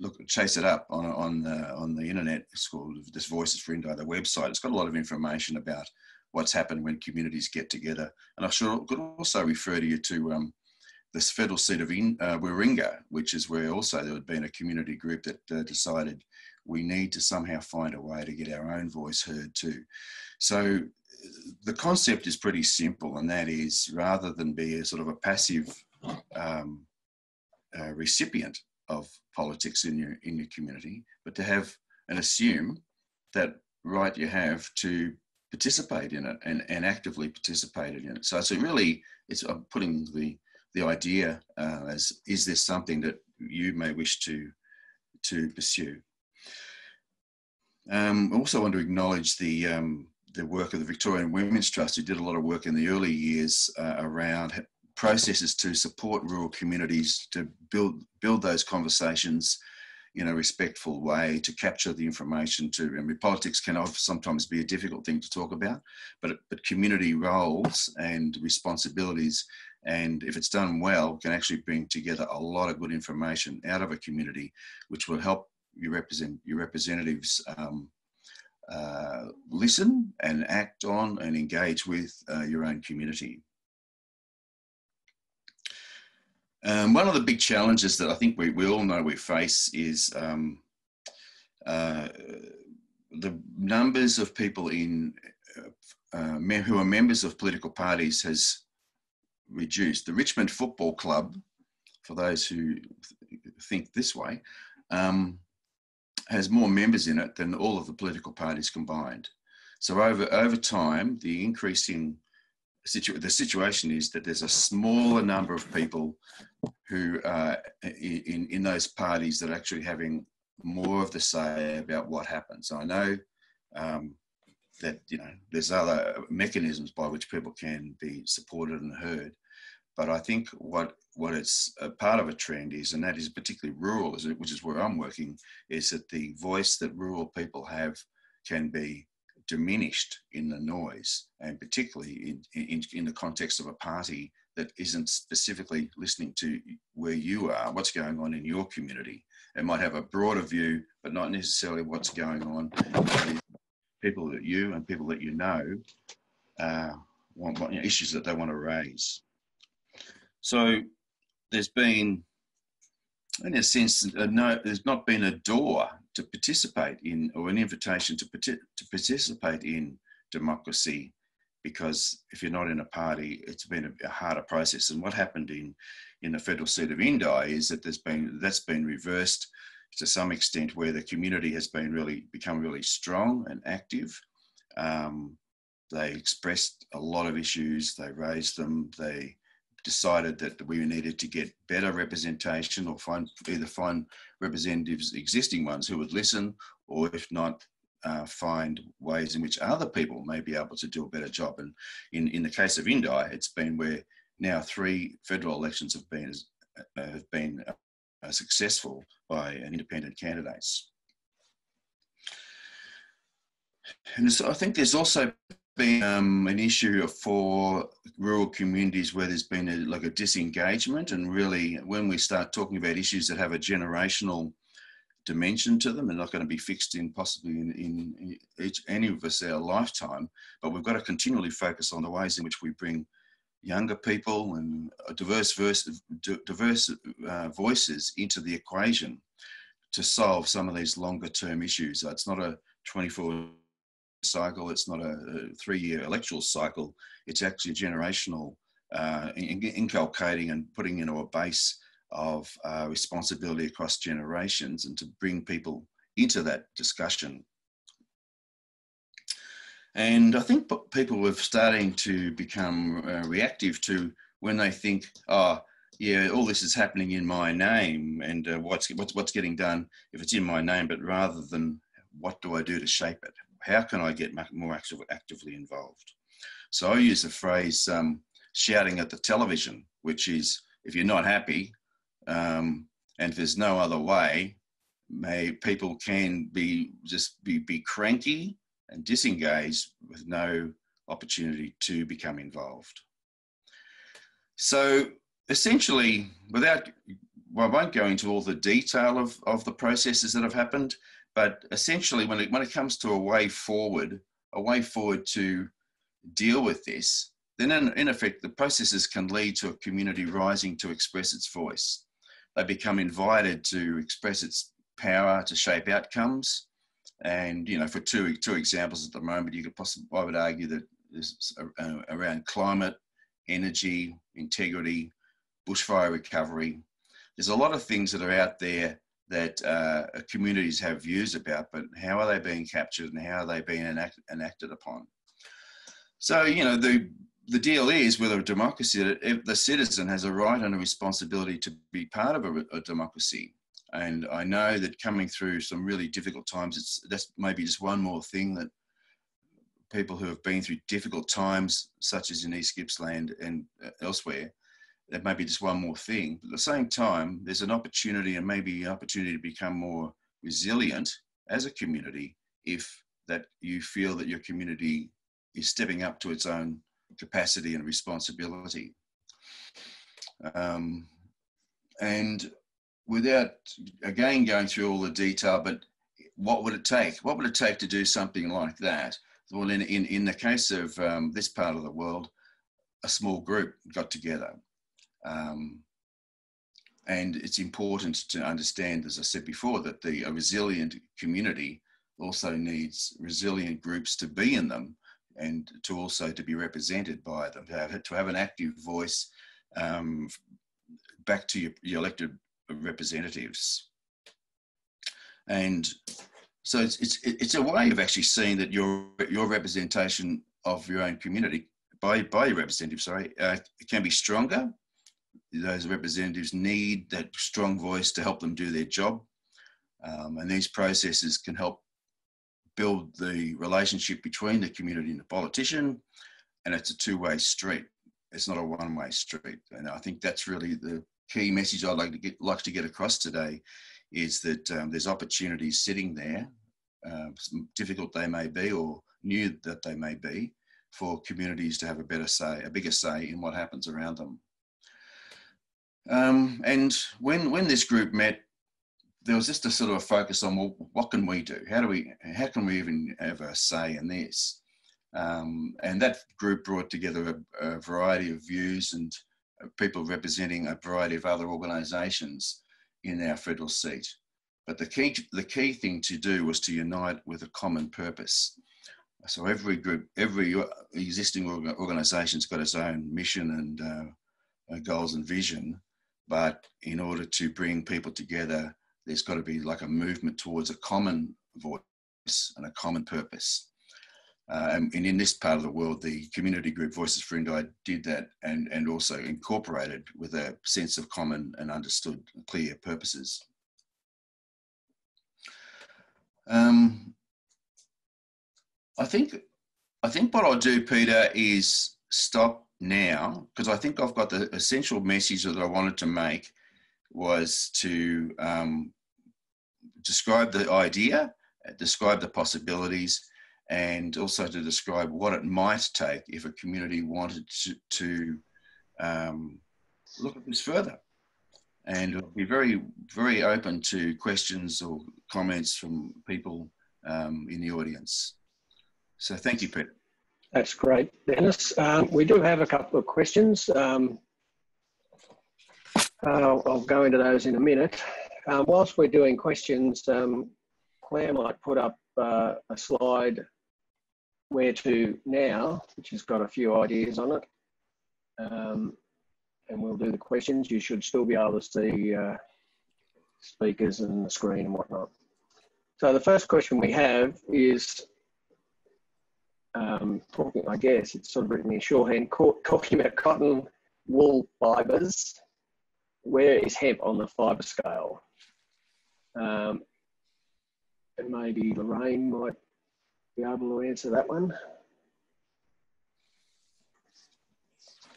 look, chase it up on, on, uh, on the internet. It's called this Voices for Indi, the website. It's got a lot of information about what's happened when communities get together, and I should could also refer to you to um, this federal seat of in, uh, Warringah, which is where also there had been a community group that uh, decided we need to somehow find a way to get our own voice heard too. So the concept is pretty simple, and that is rather than be a sort of a passive um, uh, recipient of politics in your in your community, but to have and assume that right you have to participate in it and, and actively participate in it. So it's so really, it's I'm putting the the idea uh, as, is this something that you may wish to to pursue? Um, I also want to acknowledge the um, the work of the Victorian Women's Trust, who did a lot of work in the early years uh, around processes to support rural communities, to build build those conversations in a respectful way, to capture the information. To I mean, politics can sometimes be a difficult thing to talk about, but but community roles and responsibilities, and if it's done well, can actually bring together a lot of good information out of a community, which will help your represent your representatives um, uh, listen and act on and engage with uh, your own community. Um, one of the big challenges that I think we, we all know we face is um, uh, the numbers of people in uh, uh, who are members of political parties has reduced. The Richmond Football Club, for those who th think this way, um, has more members in it than all of the political parties combined. So over, over time, the increasing situ the situation is that there's a smaller number of people who are in, in those parties that are actually having more of the say about what happens. So I know um, that, you know, there's other mechanisms by which people can be supported and heard. But I think what what it's a part of a trend is, and that is particularly rural, which is where I'm working, is that the voice that rural people have can be diminished in the noise, and particularly in, in, in the context of a party that isn't specifically listening to where you are, what's going on in your community. It might have a broader view, but not necessarily what's going on with people that you and people that you know uh, want, want you know, issues that they want to raise. So there's been, in a sense, a no, there's not been a door to participate in, or an invitation to, partic to participate in democracy, because if you're not in a party, it's been a, a harder process. And what happened in, in the federal seat of Indi is that there's been, that's been reversed to some extent, where the community has been really, become really strong and active. Um, they expressed a lot of issues, they raised them, they decided that we needed to get better representation, or find either find representatives, existing ones, who would listen, or if not, uh, find ways in which other people may be able to do a better job. And in, in the case of Indi, it's been where now three federal elections have been, uh, have been uh, successful by an independent candidates. And so I think there's also been um, an issue for rural communities where there's been a, like a disengagement, and really when we start talking about issues that have a generational dimension to them, they're not going to be fixed in possibly in, in each, any of us our lifetime, but we've got to continually focus on the ways in which we bring younger people and diverse, verse, diverse uh, voices into the equation to solve some of these longer term issues. So it's not a twenty-four cycle, it's not a three-year electoral cycle, it's actually generational, uh, inculcating and putting into a base of uh, responsibility across generations, and to bring people into that discussion. And I think people are starting to become uh, reactive to when they think, oh, yeah, all this is happening in my name, and uh, what's, what's, what's getting done if it's in my name, but rather than what do I do to shape it? How can I get more active, actively involved? So I use the phrase um, shouting at the television, which is, if you're not happy um, and there's no other way, may, people can be just be, be cranky and disengaged with no opportunity to become involved. So essentially, without, well, I won't go into all the detail of, of the processes that have happened, but essentially, when it, when it comes to a way forward, a way forward to deal with this, then in, in effect, the processes can lead to a community rising to express its voice. They become invited to express its power to shape outcomes. And, you know, for two, two examples at the moment, you could possibly, I would argue that this uh, around climate, energy, integrity, bushfire recovery. there's a lot of things that are out there that uh, communities have views about, but how are they being captured and how are they being enact enacted upon? So, you know, the, the deal is with a democracy, if the citizen has a right and a responsibility to be part of a, a democracy. And I know that coming through some really difficult times, it's, that's maybe just one more thing that people who have been through difficult times, such as in East Gippsland and elsewhere, that may be just one more thing. But at the same time, there's an opportunity and maybe an opportunity to become more resilient as a community if that you feel that your community is stepping up to its own capacity and responsibility. Um, and without, again, going through all the detail, but what would it take? What would it take to do something like that? Well, in, in, in the case of um, this part of the world, a small group got together. Um, and it's important to understand, as I said before, that the a resilient community also needs resilient groups to be in them and to also to be represented by them, to have, to have an active voice um, back to your, your elected representatives. And so it's, it's, it's a way of actually seeing that your, your representation of your own community, by, by your representative, sorry, uh, can be stronger. Those representatives need that strong voice to help them do their job. Um, and these processes can help build the relationship between the community and the politician. And it's a two-way street. It's not a one-way street. And I think that's really the key message I'd like to get, like to get across today, is that um, there's opportunities sitting there, uh, difficult they may be or new that they may be, for communities to have a better say, a bigger say in what happens around them. Um, and when, when this group met, there was just a sort of a focus on, well, what can we do? How do we, how can we even have a say in this? Um, and that group brought together a, a variety of views and people representing a variety of other organisations in our federal seat. But the key, the key thing to do was to unite with a common purpose. So every group, every existing organisation's got its own mission and uh, goals and vision, but in order to bring people together, there's got to be like a movement towards a common voice and a common purpose. Uh, and, and in this part of the world, the community group Voices for Indi did that, and, and also incorporated with a sense of common and understood clear purposes. Um, I think, I think what I'll do, Peter, is stop now, because I think I've got the essential message that I wanted to make was to um, describe the idea, describe the possibilities, and also to describe what it might take if a community wanted to, to um, look at this further. And I'll be very, very open to questions or comments from people um, in the audience. So thank you, Peter. That's great, Dennis. Um, we do have a couple of questions. Um, I'll, I'll go into those in a minute. Um, whilst we're doing questions, um, Claire might put up uh, a slide where to now, which has got a few ideas on it, um, and we'll do the questions. You should still be able to see uh, speakers and the screen and whatnot. So the first question we have is, um, talking, I guess it's sort of written in shorthand, talking about cotton wool fibres, where is hemp on the fibre scale? Um, and maybe Lorraine might be able to answer that one.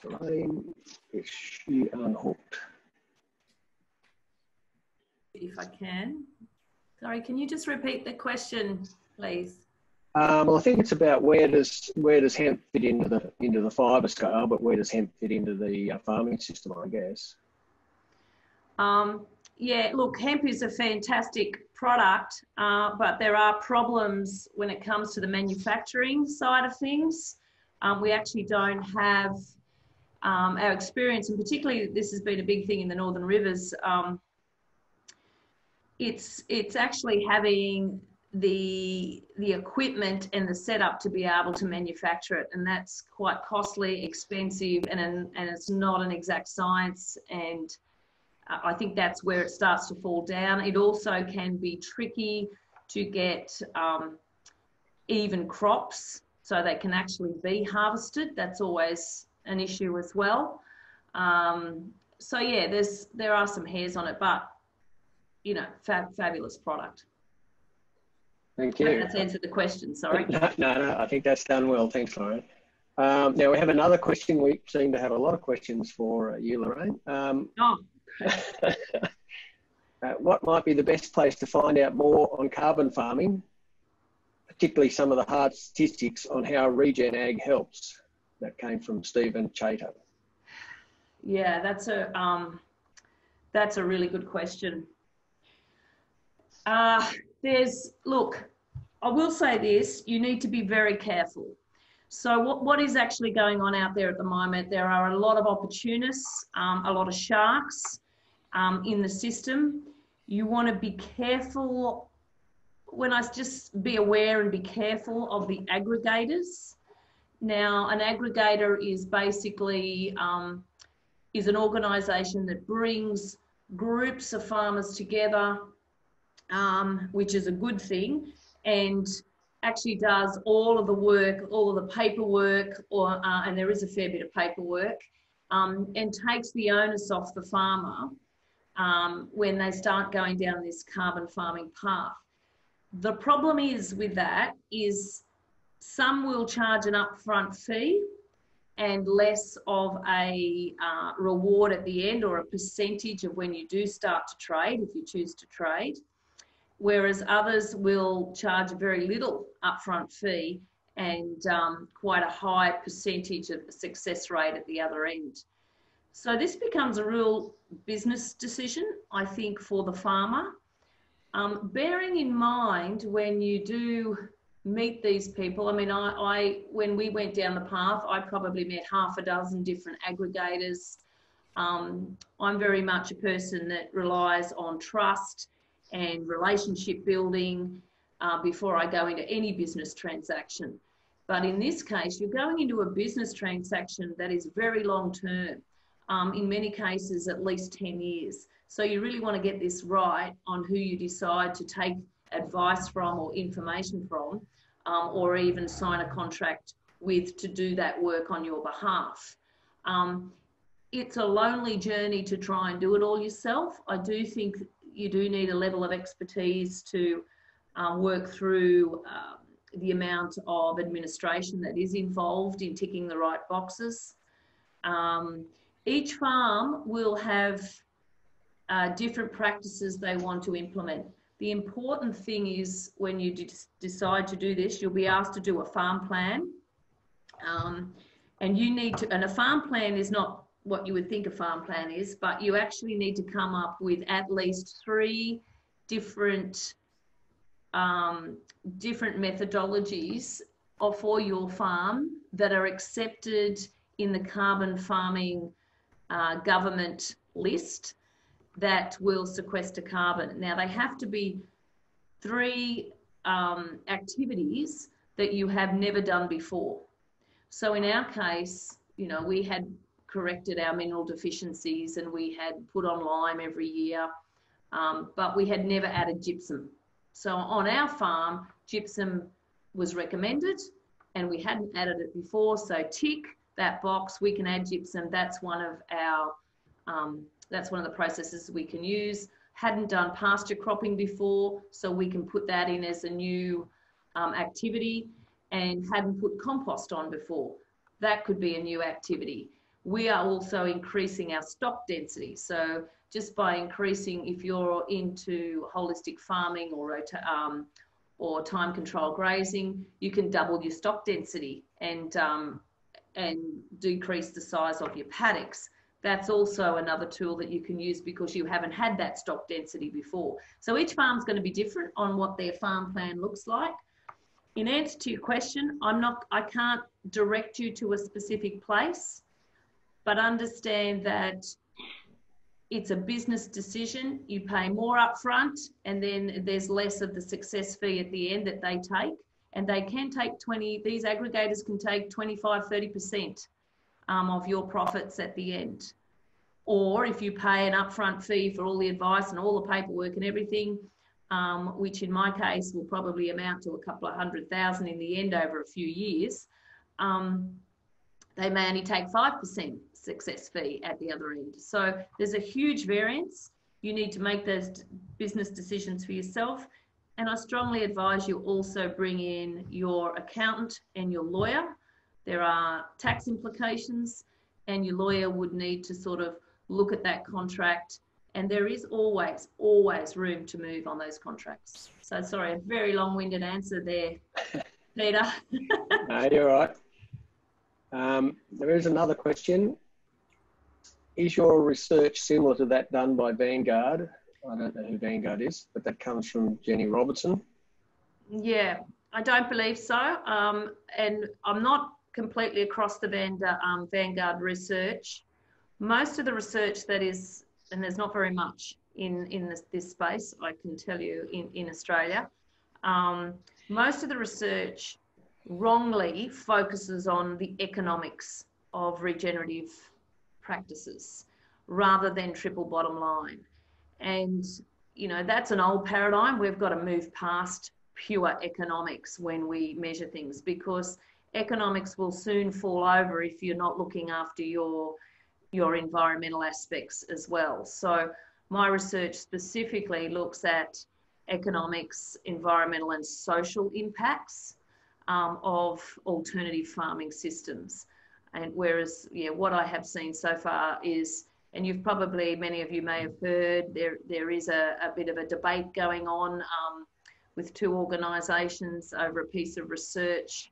Lorraine, is she unhooked? If I can. Sorry, can you just repeat the question, please? Um, well, I think it's about where does where does hemp fit into the into the fibre scale, but where does hemp fit into the uh, farming system, I guess. Um, yeah, look, hemp is a fantastic product, uh, but there are problems when it comes to the manufacturing side of things. Um, we actually don't have um, our experience, and particularly this has been a big thing in the Northern Rivers. Um, it's, it's actually having the, the equipment and the setup to be able to manufacture it, and that's quite costly, expensive, and, and it's not an exact science, and uh, I think that's where it starts to fall down. It also can be tricky to get um, even crops so they can actually be harvested. That's always an issue as well. Um, so yeah, there's there are some hairs on it, but you know, fab, fabulous product. Thank you. I think that's answered the question, sorry. No, no, no, I think that's done well. Thanks, Lorraine. Um, now we have another question. We seem to have a lot of questions for uh, you, Lorraine. Um, oh. uh, what might be the best place to find out more on carbon farming, particularly some of the hard statistics on how Regen Ag helps? That came from Stephen Chater. Yeah, that's a, um, that's a really good question. Uh, there's, look, I will say this, you need to be very careful. So what, what is actually going on out there at the moment? There are a lot of opportunists, um, a lot of sharks um, in the system. You want to be careful, when I just be aware and be careful of the aggregators. Now, an aggregator is basically, um, is an organisation that brings groups of farmers together, um, which is a good thing, and actually does all of the work, all of the paperwork, or uh, and there is a fair bit of paperwork, um, and takes the onus off the farmer um, when they start going down this carbon farming path. The problem is with that is some will charge an upfront fee and less of a uh, reward at the end, or a percentage of when you do start to trade, if you choose to trade. Whereas others will charge very little upfront fee and um, quite a high percentage of success rate at the other end. So this becomes a real business decision, I think, for the farmer. Um, bearing in mind when you do meet these people, I mean, I, I when we went down the path, I probably met half a dozen different aggregators. Um, I'm very much a person that relies on trust and relationship building uh, before I go into any business transaction. But in this case, you're going into a business transaction that is very long term, um, in many cases at least ten years. So you really want to get this right on who you decide to take advice from or information from, um, or even sign a contract with to do that work on your behalf. Um, it's a lonely journey to try and do it all yourself. I do think you do need a level of expertise to um, work through um, the amount of administration that is involved in ticking the right boxes. Um, each farm will have uh, different practices they want to implement. The important thing is when you de decide to do this, you'll be asked to do a farm plan. Um, and you need to, and a farm plan is not what you would think a farm plan is, but you actually need to come up with at least three different um, different methodologies for your farm that are accepted in the carbon farming uh, government list that will sequester carbon. Now they have to be three um, activities that you have never done before. So in our case, you know, we had corrected our mineral deficiencies and we had put on lime every year, um, but we had never added gypsum. So on our farm, gypsum was recommended and we hadn't added it before. So tick that box, we can add gypsum. That's one of our, um, that's one of the processes we can use. Hadn't done pasture cropping before, so we can put that in as a new um, activity, and hadn't put compost on before. That could be a new activity. We are also increasing our stock density. So just by increasing, if you're into holistic farming or, um, or time control grazing, you can double your stock density and, um, and decrease the size of your paddocks. That's also another tool that you can use because you haven't had that stock density before. So each farm's going to be different on what their farm plan looks like. In answer to your question, I'm not, I can't direct you to a specific place, but understand that it's a business decision. You pay more upfront and then there's less of the success fee at the end that they take. And they can take twenty, these aggregators can take twenty-five, thirty percent um, of your profits at the end. Or if you pay an upfront fee for all the advice and all the paperwork and everything, um, which in my case will probably amount to a couple of hundred thousand in the end over a few years, um, they may only take five percent success fee at the other end. So there's a huge variance. You need to make those business decisions for yourself. And I strongly advise you also bring in your accountant and your lawyer. There are tax implications, and your lawyer would need to sort of look at that contract. And there is always, always room to move on those contracts. So sorry, a very long-winded answer there, Peter. No, you're right. Um, there is another question. Is your research similar to that done by Vanguard? I don't know who Vanguard is, but that comes from Jenny Robertson. Yeah, I don't believe so. Um, and I'm not completely across the Vanda, um, Vanguard research. Most of the research that is, and there's not very much in, in this, this space, I can tell you, in, in Australia. Um, most of the research wrongly focuses on the economics of regenerative practices rather than triple bottom line. And, you know, that's an old paradigm. We've got to move past pure economics when we measure things, because economics will soon fall over if you're not looking after your, your environmental aspects as well. So my research specifically looks at economics, environmental and social impacts um, of alternative farming systems. And whereas, yeah, what I have seen so far is, and you've probably, many of you may have heard, there, there is a, a bit of a debate going on um, with two organisations over a piece of research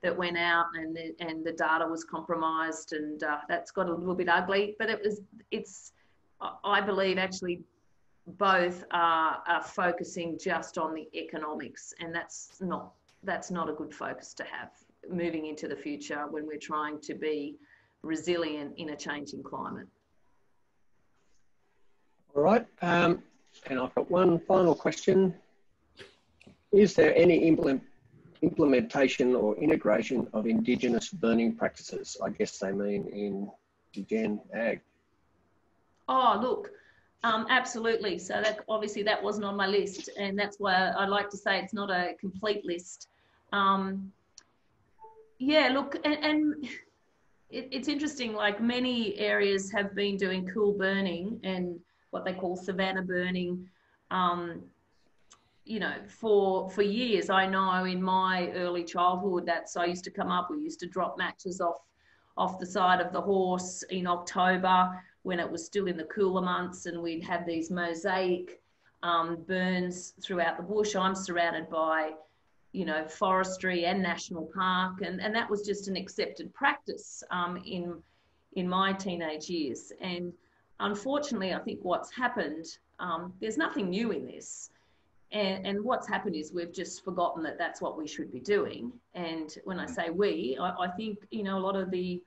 that went out, and the, and the data was compromised, and uh, that's got a little bit ugly. But it was, it's, I believe actually both are, are focusing just on the economics, and that's not, that's not a good focus to have moving into the future when we're trying to be resilient in a changing climate. All right, um, and I've got one final question. Is there any implement, implementation or integration of Indigenous burning practices? I guess they mean in Gen Ag. Oh, look, um, absolutely. So that, obviously that wasn't on my list, and that's why I like to say it's not a complete list. Um, yeah, look, and, and it, it's interesting, like many areas have been doing cool burning and what they call savanna burning, um, you know, for for years. I know in my early childhood, that's, I used to come up, we used to drop matches off, off the side of the horse in October when it was still in the cooler months, and we'd have these mosaic um, burns throughout the bush. I'm surrounded by, you know, forestry and national park, and, and that was just an accepted practice um, in, in my teenage years. And unfortunately, I think what's happened, um, there's nothing new in this. And, and what's happened is we've just forgotten that that's what we should be doing. And when I say we, I, I think, you know, a lot of the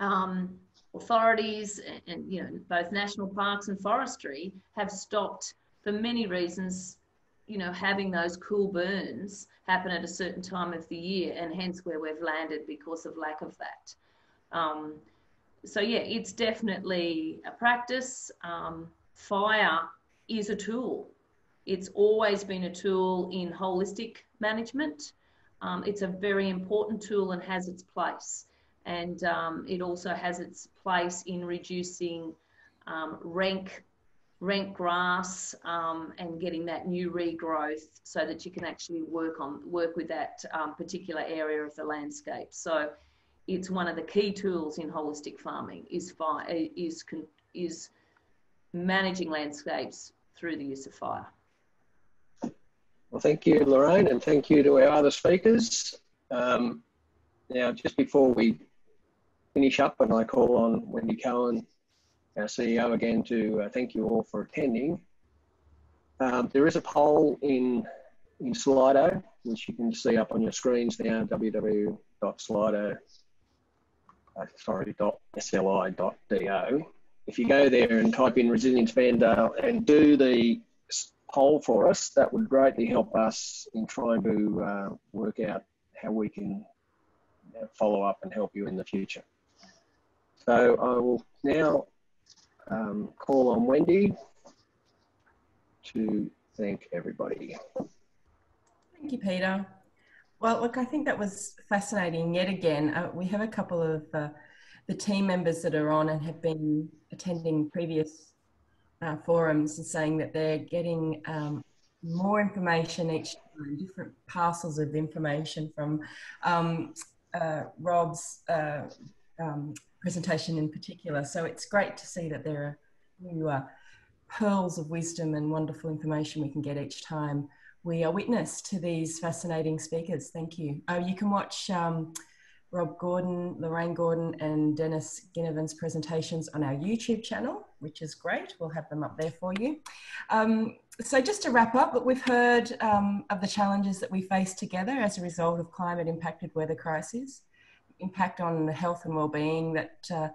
um, authorities and, and, you know, both national parks and forestry have stopped for many reasons, you know, having those cool burns happen at a certain time of the year, and hence where we've landed because of lack of that. Um, So yeah, it's definitely a practice. Um, fire is a tool. It's always been a tool in holistic management. Um, it's a very important tool and has its place. And um, it also has its place in reducing um, rank, rank grass um, and getting that new regrowth so that you can actually work on, work with that um, particular area of the landscape. So it's one of the key tools in holistic farming is fire, is, is managing landscapes through the use of fire. Well, thank you, Lorraine, and thank you to our other speakers. Um, now, just before we finish up, and I call on Wendy Cohen, our C E O, again to uh, thank you all for attending. Um, there is a poll in, in Slido, which you can see up on your screens now, w w w dot slido dot com. Uh, sorry, .sli.do. If you go there and type in Resilience Band uh, and do the poll for us, that would greatly help us in trying to uh, work out how we can follow up and help you in the future. So I will now um, call on Wendy to thank everybody. Thank you, Peter. Well, look, I think that was fascinating yet again. Uh, we have a couple of uh, the team members that are on and have been attending previous uh, forums and saying that they're getting um, more information each time, different parcels of information from um, uh, Rob's uh, um, presentation in particular. So it's great to see that there are new uh, pearls of wisdom and wonderful information we can get each time we are witness to these fascinating speakers. Thank you. Uh, you can watch um, Rob Gordon, Lorraine Gordon and Denis Ginnivan's presentations on our YouTube channel, which is great. We'll have them up there for you. Um, so just to wrap up, we've heard um, of the challenges that we face together as a result of climate impacted weather crises. Impact on the health and well-being that uh,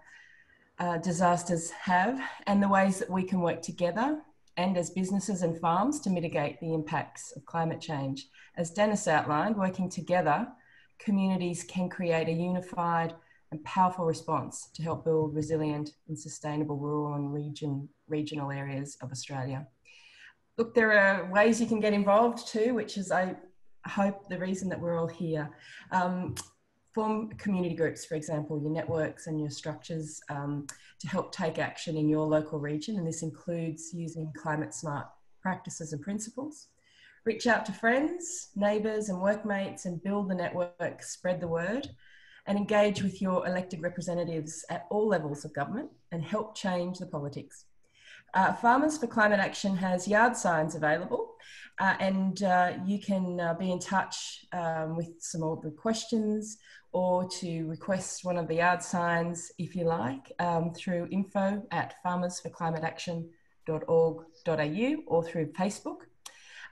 uh, disasters have, and the ways that we can work together and as businesses and farms to mitigate the impacts of climate change. As Denis outlined, working together, communities can create a unified and powerful response to help build resilient and sustainable rural and region, regional areas of Australia. Look, there are ways you can get involved too, which is, I hope, the reason that we're all here. Um, Form community groups, for example, your networks and your structures um, to help take action in your local region, and this includes using climate smart practices and principles. Reach out to friends, neighbours and workmates and build the network, spread the word, and engage with your elected representatives at all levels of government and help change the politics. Uh, Farmers for Climate Action has yard signs available, uh, and uh, you can uh, be in touch um, with some more good questions or to request one of the yard signs if you like um, through info at farmers for climate action dot org dot A U or through Facebook.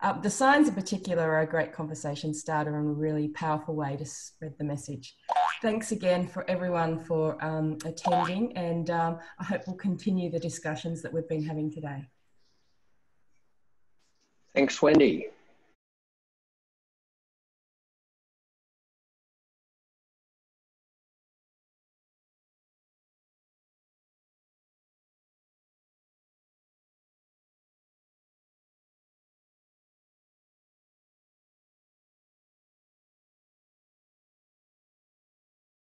Uh, the signs in particular are a great conversation starter and a really powerful way to spread the message. Thanks again for everyone for um, attending, and um, I hope we'll continue the discussions that we've been having today. Thanks, Wendy.